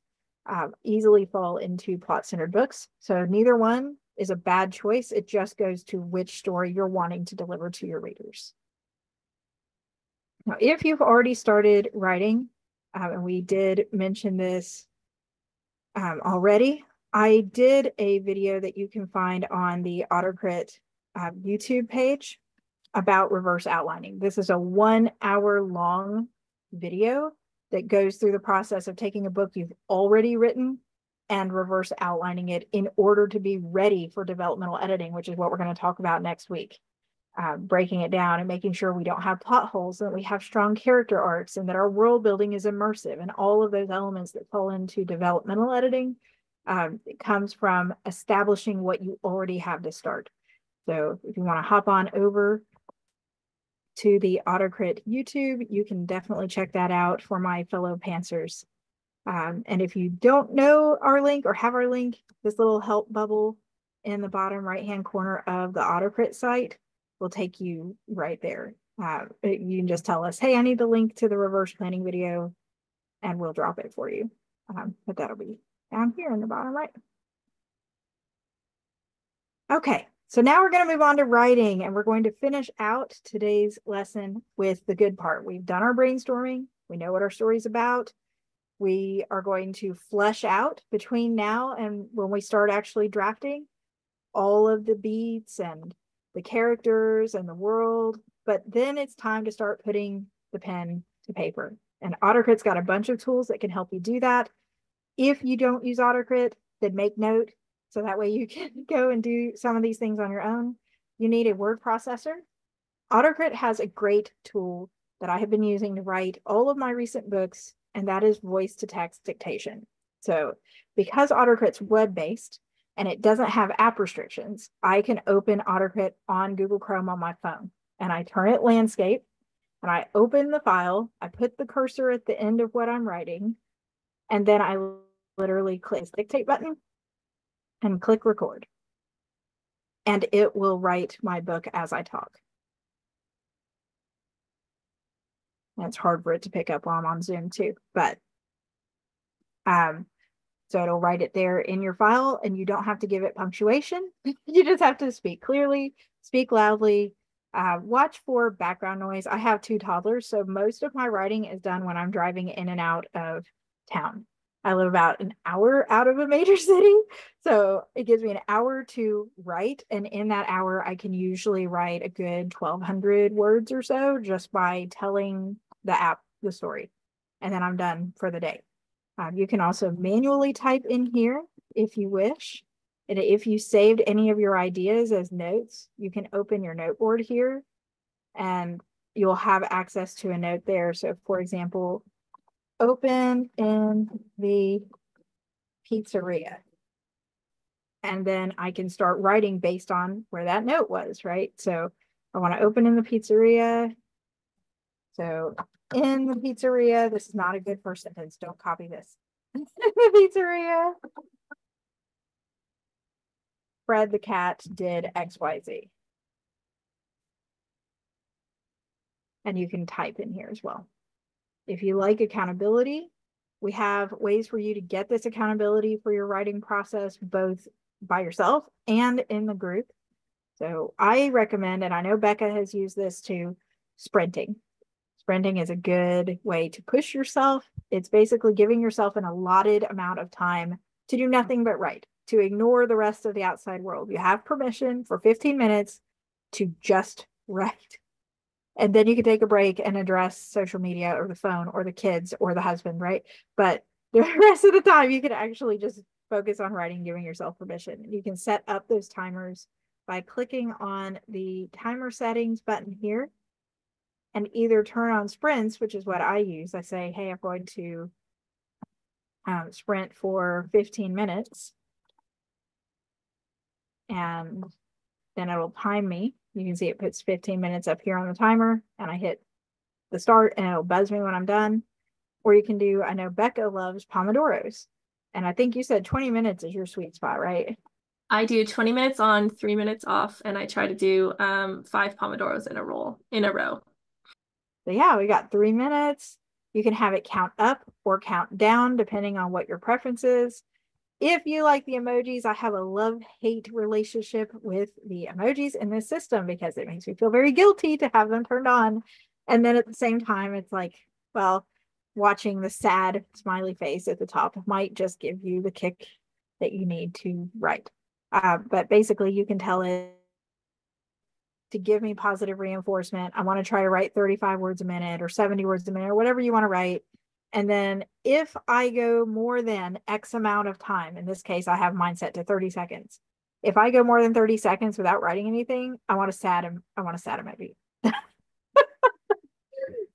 easily fall into plot-centered books. So neither one is a bad choice. It just goes to which story you're wanting to deliver to your readers. Now, if you've already started writing, and we did mention this already, I did a video that you can find on the Autocrit YouTube page about reverse outlining. This is a 1 hour long video that goes through the process of taking a book you've already written and reverse outlining it in order to be ready for developmental editing, which is what we're going to talk about next week. Breaking it down and making sure we don't have plot holes and that we have strong character arcs and that our world building is immersive, and all of those elements that fall into developmental editing comes from establishing what you already have to start. So if you want to hop on over to the Autocrit YouTube, you can definitely check that out for my fellow pantsers. And if you don't know our link or have our link, this little help bubble in the bottom right-hand corner of the Autocrit site will take you right there. You can just tell us, hey, I need the link to the reverse planning video, and we'll drop it for you. But that'll be down here in the bottom right. Okay. So now we're going to move on to writing, and we're going to finish out today's lesson with the good part. We've done our brainstorming. We know what our story's about. We are going to flesh out between now and when we start actually drafting all of the beats and the characters and the world. But then it's time to start putting the pen to paper. And Autocrit's got a bunch of tools that can help you do that. If you don't use Autocrit, then make note. So that way you can go and do some of these things on your own. You need a word processor. Autocrit has a great tool that I have been using to write all of my recent books, and that is voice to text dictation. So because Autocrit's web-based and it doesn't have app restrictions, I can open Autocrit on Google Chrome on my phone, and I turn it landscape and I open the file. I put the cursor at the end of what I'm writing, and then I literally click the dictate button and click record, and it will write my book as I talk. And it's hard for it to pick up while I'm on Zoom too, but so it'll write it there in your file, and you don't have to give it punctuation. You just have to speak clearly, speak loudly, watch for background noise. I have two toddlers, so most of my writing is done when I'm driving in and out of town. I live about an hour out of a major city, so it gives me an hour to write. And in that hour, I can usually write a good 1,200 words or so just by telling the app the story. And then I'm done for the day. You can also manually type in here if you wish. And if you saved any of your ideas as notes, you can open your note board here and you'll have access to a note there. So, for example, open in the pizzeria. And then I can start writing based on where that note was, right? So I want to open in the pizzeria. So in the pizzeria, this is not a good first sentence. Don't copy this. In the pizzeria, Fred the cat did XYZ. And you can type in here as well. If you like accountability, we have ways for you to get this accountability for your writing process, both by yourself and in the group. So I recommend, and I know Becca has used this too, sprinting. Sprinting is a good way to push yourself. It's basically giving yourself an allotted amount of time to do nothing but write, to ignore the rest of the outside world. You have permission for 15 minutes to just write. And then you can take a break and address social media or the phone or the kids or the husband, right? But the rest of the time, you can actually just focus on writing, giving yourself permission. You can set up those timers by clicking on the timer settings button here and either turn on sprints, which is what I use. I say, hey, I'm going to sprint for 15 minutes. And then it'll time me. You can see it puts 15 minutes up here on the timer, and I hit the start and it'll buzz me when I'm done. Or you can do, I know Becca loves Pomodoros, and I think you said 20 minutes is your sweet spot, right? I do 20 minutes on, 3 minutes off, and I try to do 5 Pomodoros in a row. So yeah, we got 3 minutes. You can have it count up or count down depending on what your preference is. If you like the emojis, I have a love-hate relationship with the emojis in this system because it makes me feel very guilty to have them turned on. And then at the same time, it's like, well, watching the sad smiley face at the top might just give you the kick that you need to write. But basically, you can tell it to give me positive reinforcement. I want to try to write 35 words a minute or 70 words a minute or whatever you want to write. And then if I go more than X amount of time, in this case, I have mine set to 30 seconds. If I go more than 30 seconds without writing anything, I want a sad emoji.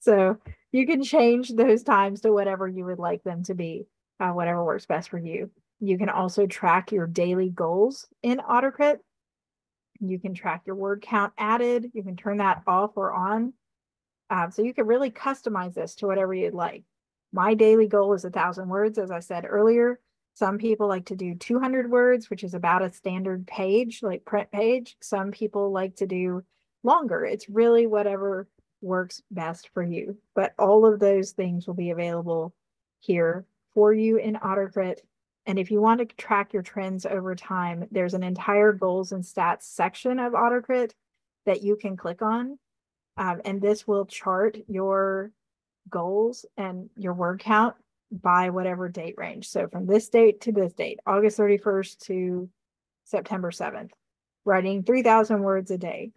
So you can change those times to whatever you would like them to be, whatever works best for you. You can also track your daily goals in Autocrit. You can track your word count added. You can turn that off or on. So you can really customize this to whatever you'd like. My daily goal is 1,000 words, as I said earlier. Some people like to do 200 words, which is about a standard page, like print page. Some people like to do longer. It's really whatever works best for you. But all of those things will be available here for you in Autocrit. And if you want to track your trends over time, there's an entire goals and stats section of Autocrit that you can click on. And this will chart your goals and your word count by whatever date range. So from this date to this date, August 31st to September 7th, writing 3,000 words a day.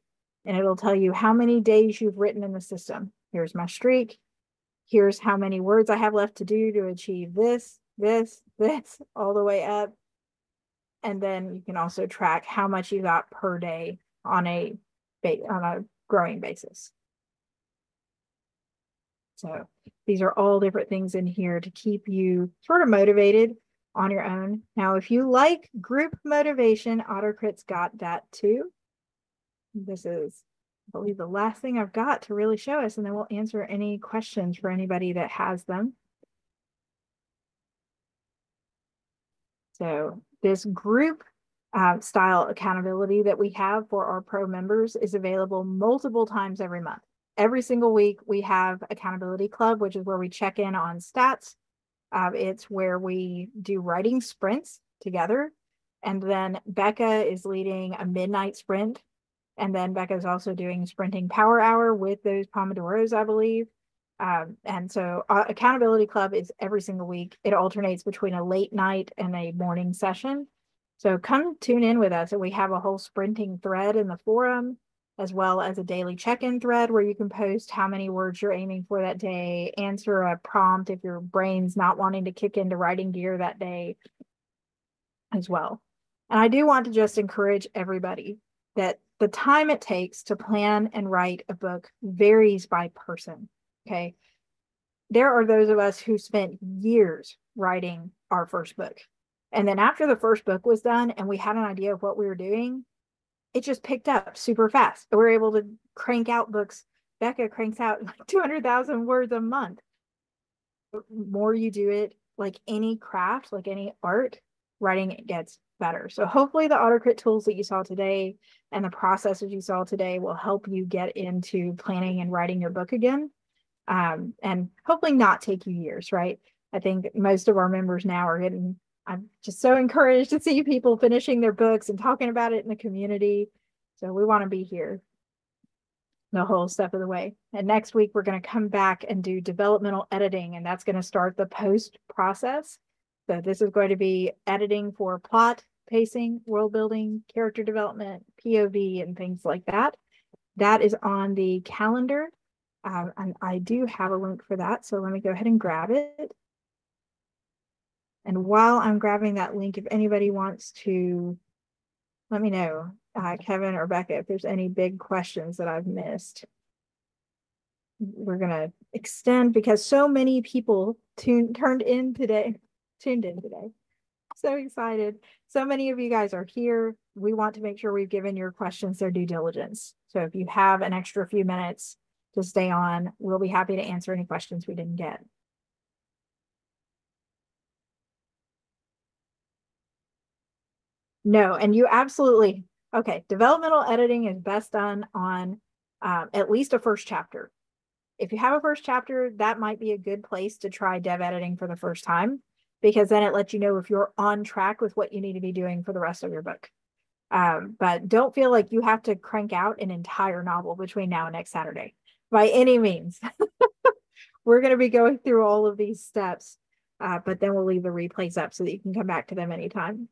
And it'll tell you how many days you've written in the system. Here's my streak. Here's how many words I have left to do to achieve this, this, this, all the way up. And then you can also track how much you got per day on a growing basis. So these are all different things in here to keep you sort of motivated on your own. Now, if you like group motivation, Autocrit's got that too. This is, I believe, the last thing I've got to really show us, and then we'll answer any questions for anybody that has them. So this group style accountability that we have for our pro members is available multiple times every month. Every single week, we have Accountability Club, which is where we check in on stats. It's where we do writing sprints together. And then Becca is leading a midnight sprint. And then Becca is also doing sprinting power hour with those Pomodoros, I believe. And so Accountability Club is every single week. It alternates between a late night and a morning session. So come tune in with us. And we have a whole sprinting thread in the forum, as well as a daily check-in thread where you can post how many words you're aiming for that day, answer a prompt if your brain's not wanting to kick into writing gear that day as well. And I do want to just encourage everybody that the time it takes to plan and write a book varies by person, okay? There are those of us who spent years writing our first book. And then after the first book was done and we had an idea of what we were doing, it just picked up super fast. We were able to crank out books. Becca cranks out like 200,000 words a month. The more you do it, like any craft, like any art, writing it gets better. So hopefully the Autocrit tools that you saw today and the processes you saw today will help you get into planning and writing your book again. And hopefully not take you years, right? I think most of our members now are getting, I'm just so encouraged to see people finishing their books and talking about it in the community. So we want to be here the whole step of the way. And next week, we're going to come back and do developmental editing, and that's going to start the post process. So this is going to be editing for plot, pacing, world building, character development, POV, and things like that. That is on the calendar. And I do have a link for that. So let me go ahead and grab it. And while I'm grabbing that link, if anybody wants to let me know, Kevin or Becca, if there's any big questions that I've missed. We're going to extend because so many people tuned in today. So excited. So many of you guys are here. We want to make sure we've given your questions their due diligence. So if you have an extra few minutes to stay on, we'll be happy to answer any questions we didn't get. No, and you absolutely, okay, developmental editing is best done on at least a first chapter. If you have a first chapter, that might be a good place to try dev editing for the first time. because then it lets you know if you're on track with what you need to be doing for the rest of your book. But don't feel like you have to crank out an entire novel between now and next Saturday, by any means. We're going to be going through all of these steps, but then we'll leave the replays up so that you can come back to them anytime.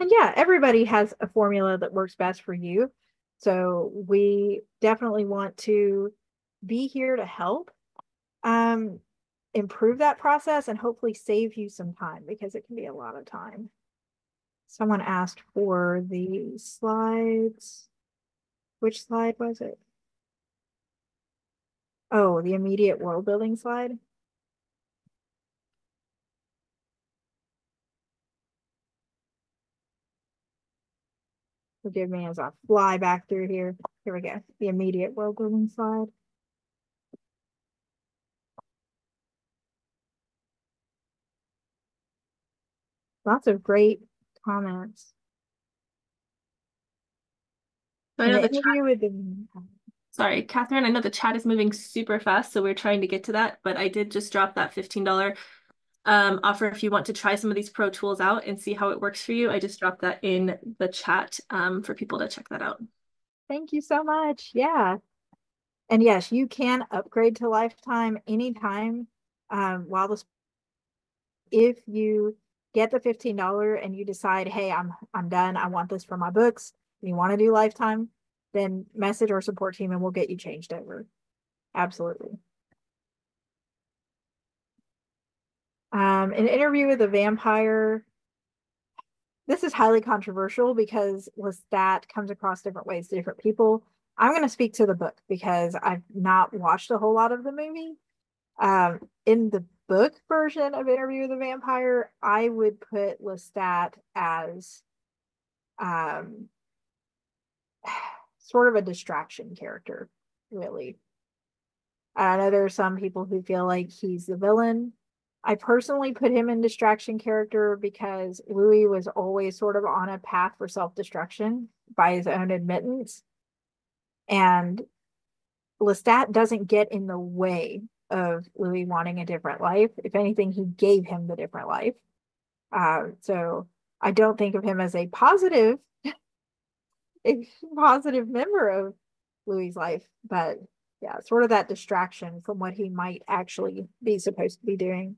And yeah, everybody has a formula that works best for you. So we definitely want to be here to help improve that process and hopefully save you some time, because it can be a lot of time. Someone asked for the slides. Which slide was it? Oh, the immediate world building slide. Forgive me as I fly back through here. Here we go. The immediate world building slide. Lots of great comments. I know the chat, sorry, Catherine, I know the chat is moving super fast, so we're trying to get to that, but I did just drop that $15 offer if you want to try some of these pro tools out and see how it works for you. I just dropped that in the chat for people to check that out. Thank you so much. Yeah. And yes, you can upgrade to lifetime anytime while this, if you get the $15 and you decide, hey, I'm done, I want this for my books, and you want to do lifetime, then message our support team and we'll get you changed over. Absolutely. An Interview with a Vampire. This is highly controversial because Lestat comes across different ways to different people. I'm going to speak to the book because I've not watched a whole lot of the movie. In the book version of Interview with a Vampire, I would put Lestat as sort of a distraction character, really. I know there are some people who feel like he's the villain. I personally put him in distraction character because Louis was always sort of on a path for self-destruction by his own admittance. And Lestat doesn't get in the way of Louis wanting a different life. If anything, he gave him the different life. So I don't think of him as a positive, member of Louis's life, but yeah, sort of that distraction from what he might actually be supposed to be doing.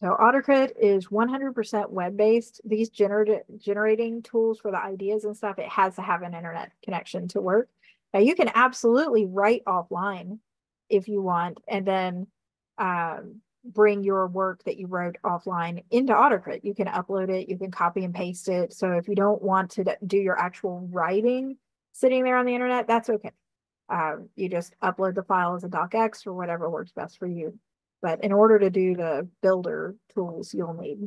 So Autocrit is 100% web-based. These generating tools for the ideas and stuff, it has to have an internet connection to work. Now you can absolutely write offline if you want, and then bring your work that you wrote offline into Autocrit. You can upload it, you can copy and paste it. So if you don't want to do your actual writing sitting there on the internet, that's okay. You just upload the file as a docx or whatever works best for you. But in order to do the builder tools, you'll need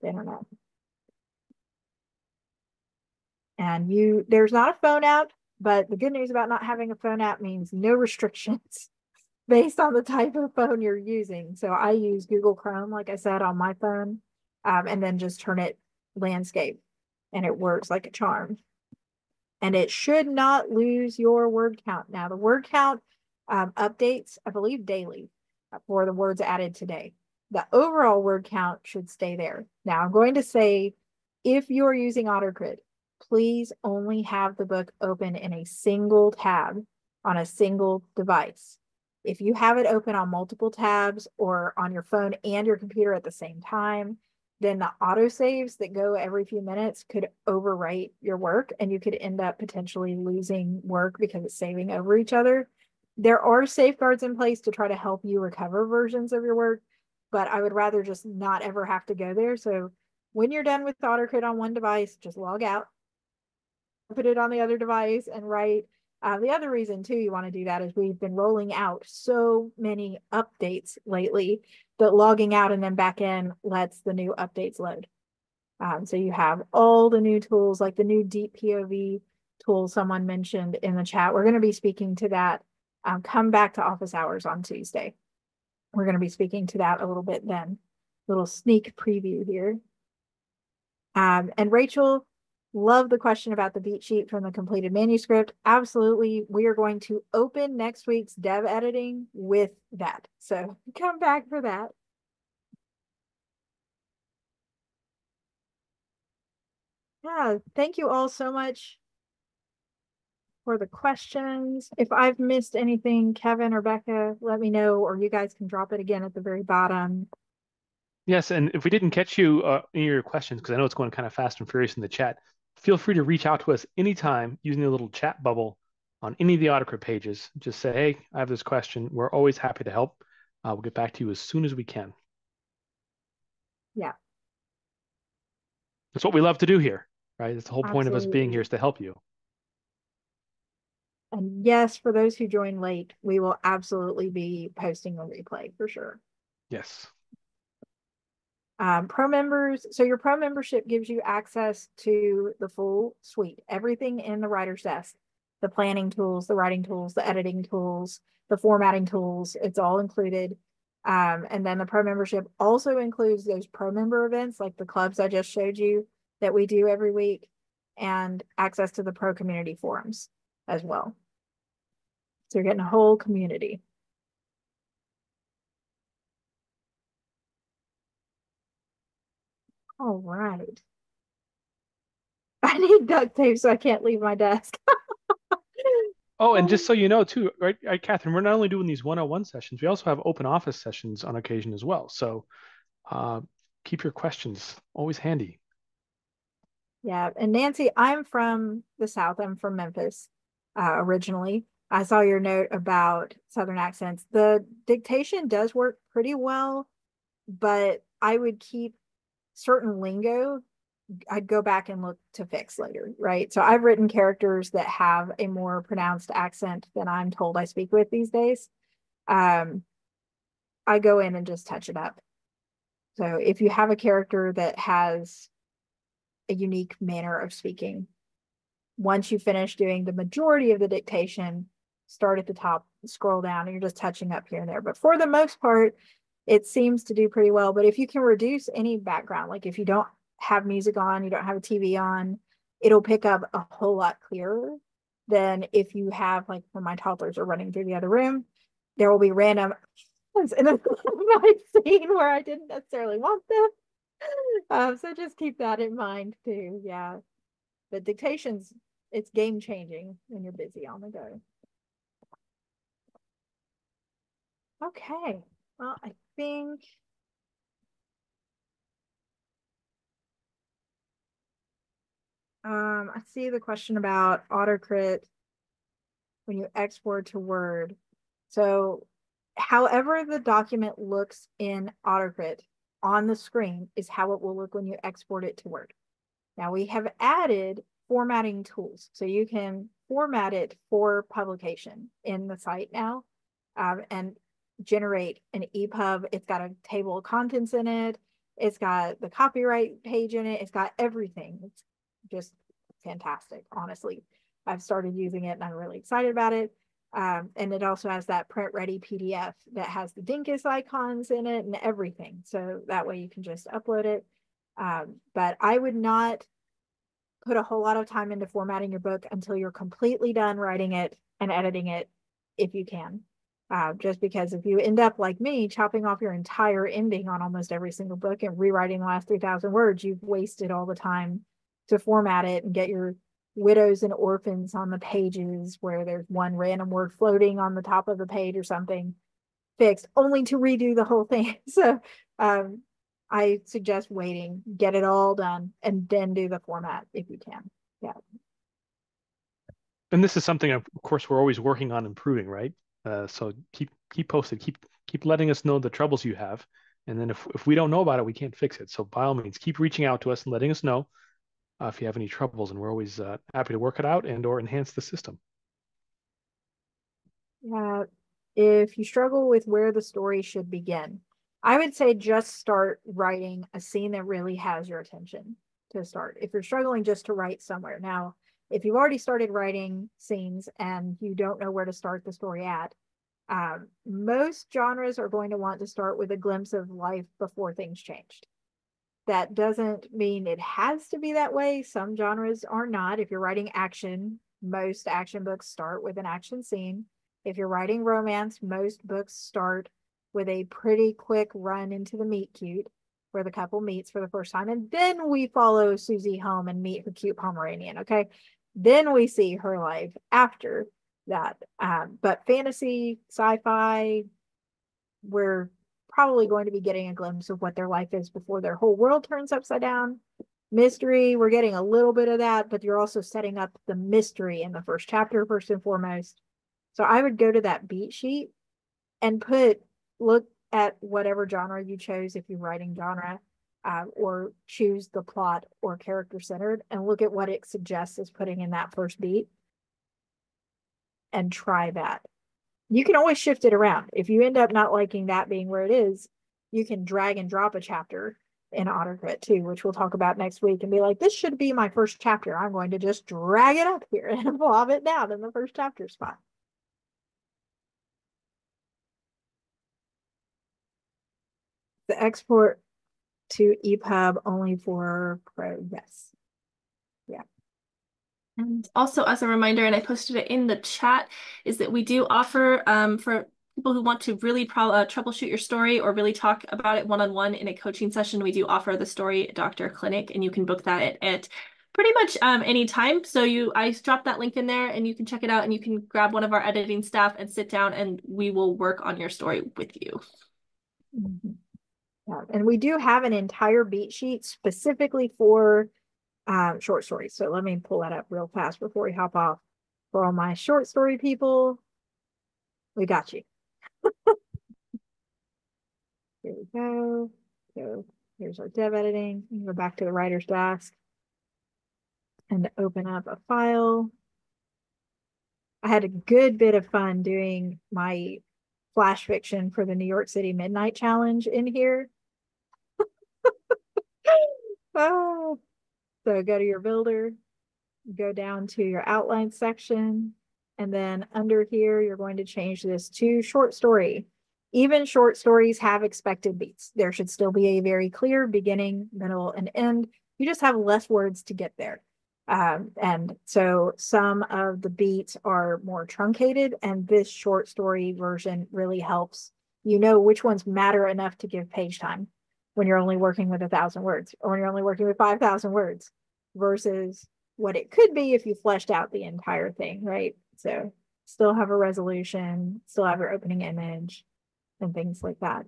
the internet. And there's not a phone app, but the good news about not having a phone app means no restrictions based on the type of phone you're using. So I use Google Chrome, like I said, on my phone, and then just turn it landscape, and it works like a charm. And it should not lose your word count. Now, the word count updates, I believe, daily, for the words added today. The overall word count should stay there. Now I'm going to say, if you're using Autocrit, please only have the book open in a single tab on a single device. If you have it open on multiple tabs or on your phone and your computer at the same time, then the autosaves that go every few minutes could overwrite your work, and you could end up potentially losing work because it's saving over each other. There are safeguards in place to try to help you recover versions of your work, but I would rather just not ever have to go there. So when you're done with Autocrit on one device, just log out, put it on the other device and write. The other reason too you want to do that is we've been rolling out so many updates lately that logging out and then back in lets the new updates load. So you have all the new tools, like the new deep POV tool someone mentioned in the chat. We're going to be speaking to that. Come back to office hours on Tuesday. We're going to be speaking to that a little bit then. Little sneak preview here. And Rachel loved the question about the beat sheet from the completed manuscript. Absolutely. We are going to open next week's dev editing with that. So come back for that. Yeah, thank you all so much for the questions. If I've missed anything, Kevin or Becca, let me know, or you guys can drop it again at the very bottom. Yes, and if we didn't catch you any of your questions, because I know it's going kind of fast and furious in the chat, feel free to reach out to us anytime using the little chat bubble on any of the Autocrit pages. Just say, hey, I have this question. We're always happy to help. We'll get back to you as soon as we can. Yeah. That's what we love to do here, right? That's the whole point of us being here, is to help you. And yes, for those who join late, we will absolutely be posting a replay for sure. Yes. Pro members, so your pro membership gives you access to the full suite, everything in the writer's desk, the planning tools, the writing tools, the editing tools, the formatting tools, it's all included. And then the pro membership also includes those pro member events like the clubs I just showed you that we do every week, and access to the pro community forums as well. So you're getting a whole community. All right. I need duct tape so I can't leave my desk. Oh, and just so you know, too, right, Catherine, we're not only doing these one-on-one sessions, we also have open office sessions on occasion as well. So keep your questions always handy. Yeah, and Nancy, I'm from the South. I'm from Memphis originally. I saw your note about Southern accents. The dictation does work pretty well, but I would keep certain lingo, I'd go back and look to fix later, right? So I've written characters that have a more pronounced accent than I'm told I speak with these days. I go in and just touch it up. So if you have a character that has a unique manner of speaking, once you finish doing the majority of the dictation, start at the top, scroll down, and you're just touching up here and there. But for the most part, it seems to do pretty well. But if you can reduce any background, like if you don't have music on, you don't have a TV on, it'll pick up a whole lot clearer than if you have, like when my toddlers are running through the other room, there will be random in a scene where I didn't necessarily want them. So just keep that in mind too. Yeah. But dictation's, it's game changing when you're busy on the go. Okay. Well, I think I see the question about autocrit when you export to Word. So however the document looks in autocrit on the screen is how it will look when you export it to Word. Now we have added formatting tools, so you can format it for publication in the site now, and generate an EPUB. It's got a table of contents in it. It's got the copyright page in it. It's got everything. It's just fantastic. Honestly, I've started using it and I'm really excited about it. And it also has that print ready PDF that has the Dinkus icons in it and everything. So that way you can just upload it. But I would not put a whole lot of time into formatting your book until you're completely done writing it and editing it, if you can. Just because if you end up like me, chopping off your entire ending on almost every single book and rewriting the last 3,000 words, you've wasted all the time to format it and get your widows and orphans on the pages where there's one random word floating on the top of the page or something fixed, only to redo the whole thing. So I suggest waiting, get it all done, and then do the format if you can. Yeah. And this is something, of course, we're always working on improving, right? So keep posted, keep letting us know the troubles you have. And then if we don't know about it, we can't fix it. So by all means, keep reaching out to us and letting us know if you have any troubles, and we're always happy to work it out and or enhance the system. Yeah, if you struggle with where the story should begin, I would say just start writing a scene that really has your attention to start. If you're struggling just to write somewhere. Now, if you've already started writing scenes and you don't know where to start the story at, most genres are going to want to start with a glimpse of life before things changed. That doesn't mean it has to be that way. Some genres are not. If you're writing action, most action books start with an action scene. If you're writing romance, most books start with a pretty quick run into the meet cute where the couple meets for the first time. And then we follow Susie home and meet her cute Pomeranian, okay? Then we see her life after that. But fantasy, sci-fi, we're probably going to be getting a glimpse of what their life is before their whole world turns upside down. Mystery, we're getting a little bit of that, but you're also setting up the mystery in the first chapter, first and foremost. So I would go to that beat sheet and look at whatever genre you chose, if you're writing genre, or choose the plot or character centered, and look at what it suggests as putting in that first beat and try that. You can always shift it around. If you end up not liking that being where it is, you can drag and drop a chapter in Autocrit too, which we'll talk about next week, and be like, this should be my first chapter. I'm going to just drag it up here and blob it down in the first chapter spot. The export to EPUB only for Pro, yes. Yeah. And also, as a reminder, and I posted it in the chat, is that we do offer for people who want to really troubleshoot your story or really talk about it one-on-one in a coaching session, we do offer the Story Doctor Clinic, and you can book that at pretty much any time. So I dropped that link in there, and you can check it out, and you can grab one of our editing staff and sit down, and we will work on your story with you. Mm-hmm. Yeah. And we do have an entire beat sheet specifically for short stories. So let me pull that up real fast before we hop off. For all my short story people, we got you. Here we go. So here's our dev editing. We can go back to the writer's desk and open up a file. I had a good bit of fun doing my flash fiction for the New York City Midnight Challenge in here. Oh. So go to your builder, go down to your outline section, and then under here, you're going to change this to short story. Even short stories have expected beats. There should still be a very clear beginning, middle, and end. You just have less words to get there. And so some of the beats are more truncated, and this short story version really helps you know which ones matter enough to give page time when you're only working with 1,000 words, or when you're only working with 5,000 words, versus what it could be if you fleshed out the entire thing, right? So still have a resolution, still have your opening image, and things like that.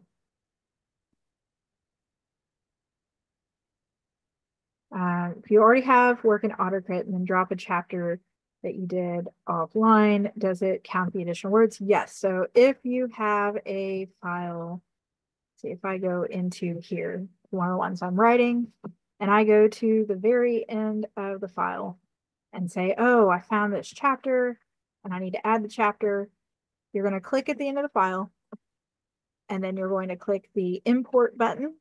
If you already have work in Autocrit and then drop a chapter that you did offline, does it count the additional words? Yes, so if you have a file, see if I go into here, one of the ones I'm writing, and I go to the very end of the file and say, oh, I found this chapter and I need to add the chapter. You're going to click at the end of the file, and then you're going to click the import button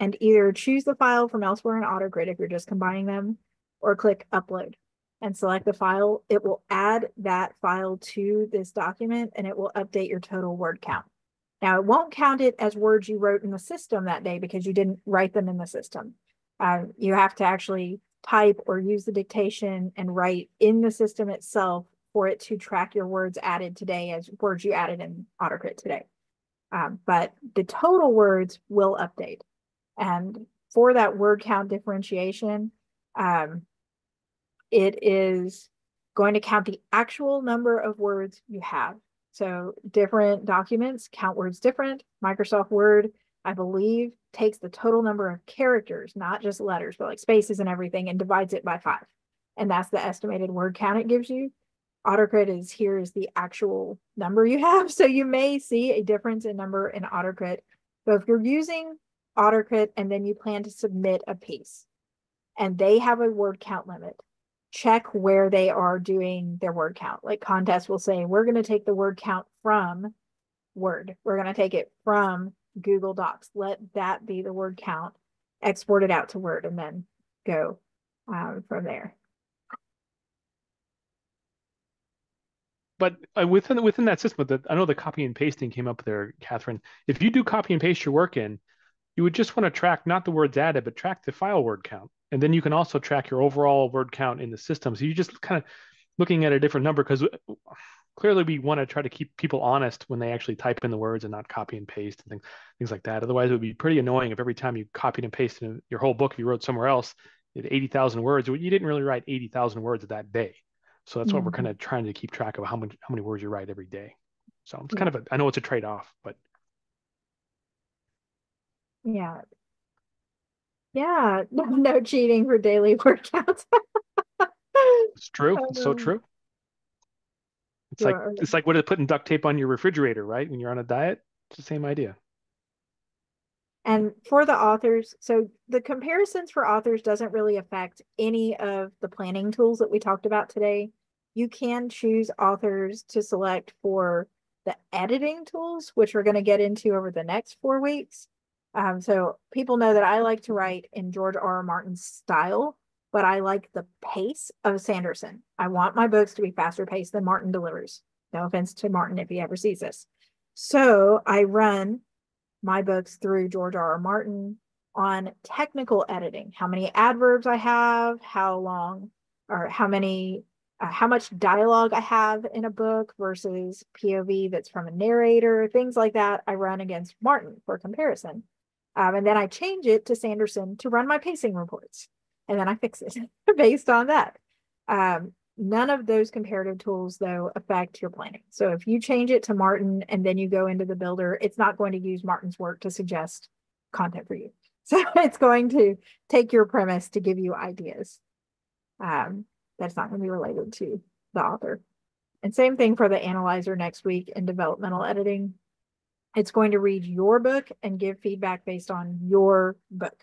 and either choose the file from elsewhere in Autocrit if you're just combining them, or click upload and select the file. It will add that file to this document, and it will update your total word count. Now, it won't count it as words you wrote in the system that day because you didn't write them in the system. You have to actually type or use the dictation and write in the system itself for it to track your words added today as words you added in Autocrit today. But the total words will update. And for that word count differentiation, it is going to count the actual number of words you have. So different documents count words different. Microsoft Word, I believe, takes the total number of characters, not just letters, but like spaces and everything, and divides it by 5. And that's the estimated word count it gives you. Autocrit is, here is the actual number you have. So you may see a difference in number in Autocrit. So if you're using Autocrit and then you plan to submit a piece and they have a word count limit, check where they are doing their word count. Like contests will say, we're going to take the word count from Word. We're going to take it from Google Docs. Let that be the word count. Export it out to Word and then go from there. But within that system, I know the copy and pasting came up there, Catherine. If you do copy and paste your work in, you would just want to track not the words added, but track the file word count. And then you can also track your overall word count in the system. So you're just kind of looking at a different number, because clearly we want to try to keep people honest when they actually type in the words and not copy and paste and things like that. Otherwise, it would be pretty annoying if every time you copied and pasted your whole book, if you wrote somewhere else, you had 80,000 words. You didn't really write 80,000 words that day. So that's what we're kind of trying to keep track of, how many words you write every day. So it's kind of I know it's a trade-off, but. Yeah. Yeah. No cheating for daily workouts. It's true. It's so true. It's like what is putting duct tape on your refrigerator, right? When you're on a diet, it's the same idea. And for the authors, so the comparisons for authors doesn't really affect any of the planning tools that we talked about today. You can choose authors to select for the editing tools, which we're going to get into over the next 4 weeks. So people know that I like to write in George R. R. Martin's style, but I like the pace of Sanderson. I want my books to be faster paced than Martin delivers. No offense to Martin if he ever sees this. So I run my books through George R. R. Martin on technical editing, how many adverbs I have, how long, or how much dialogue I have in a book versus POV that's from a narrator, things like that. I run against Martin for comparison. And then I change it to Sanderson to run my pacing reports. And then I fix it based on that. None of those comparative tools, though, affect your planning. So if you change it to Martin and then you go into the builder, it's not going to use Martin's work to suggest content for you. So it's going to take your premise to give you ideas. That's not going to be related to the author. And same thing for the analyzer next week in developmental editing. It's going to read your book and give feedback based on your book.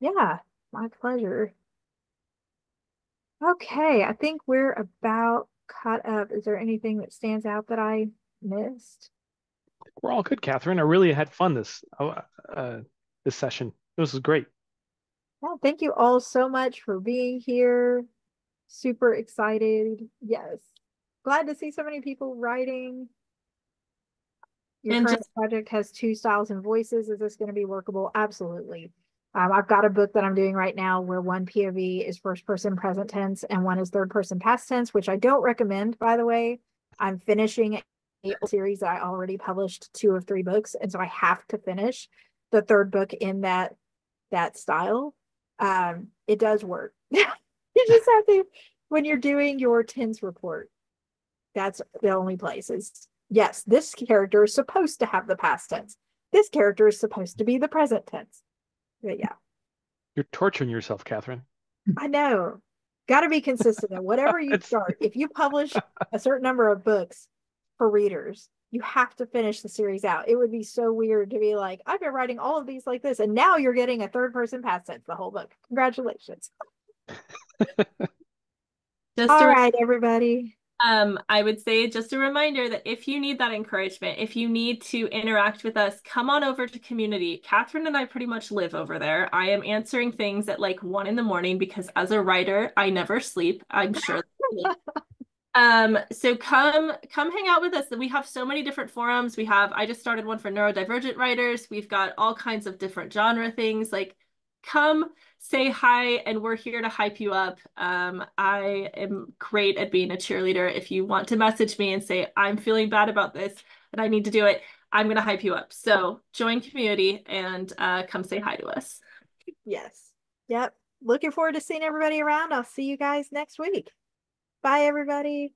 Yeah. My pleasure. Okay, I think we're about caught up. Is there anything that stands out that I missed? We're all good, Catherine. I really had fun this session. This was great. Well, thank you all so much for being here. Super excited. Yes. Glad to see so many people writing. Your current project has two styles and voices. Is this going to be workable? Absolutely. I've got a book that I'm doing right now where one POV is first person present tense and one is third person past tense, which I don't recommend, by the way. I'm finishing a series that I already published 2 of 3 books. And so I have to finish the third book in that style. It does work. You just have to, when you're doing your tense report, that's the only place is, yes, this character is supposed to have the past tense. This character is supposed to be the present tense. But yeah. You're torturing yourself, Catherine. I know. Got to be consistent. Whatever you start, if you publish a certain number of books for readers, you have to finish the series out. It would be so weird to be like, I've been writing all of these like this, and now you're getting a third person past tense the whole book. Congratulations. All right, everybody. I would say just a reminder that if you need that encouragement, if you need to interact with us, come on over to community. Catherine and I pretty much live over there. I am answering things at like 1 a.m. because as a writer, I never sleep. I'm sure. So come hang out with us. We have so many different forums. I just started one for neurodivergent writers. We've got all kinds of different genre things. Like, come say hi, and we're here to hype you up. I am great at being a cheerleader. If you want to message me and say, I'm feeling bad about this and I need to do it, I'm going to hype you up. So join community and come say hi to us. Yes. Yep. Looking forward to seeing everybody around. I'll see you guys next week. Bye, everybody.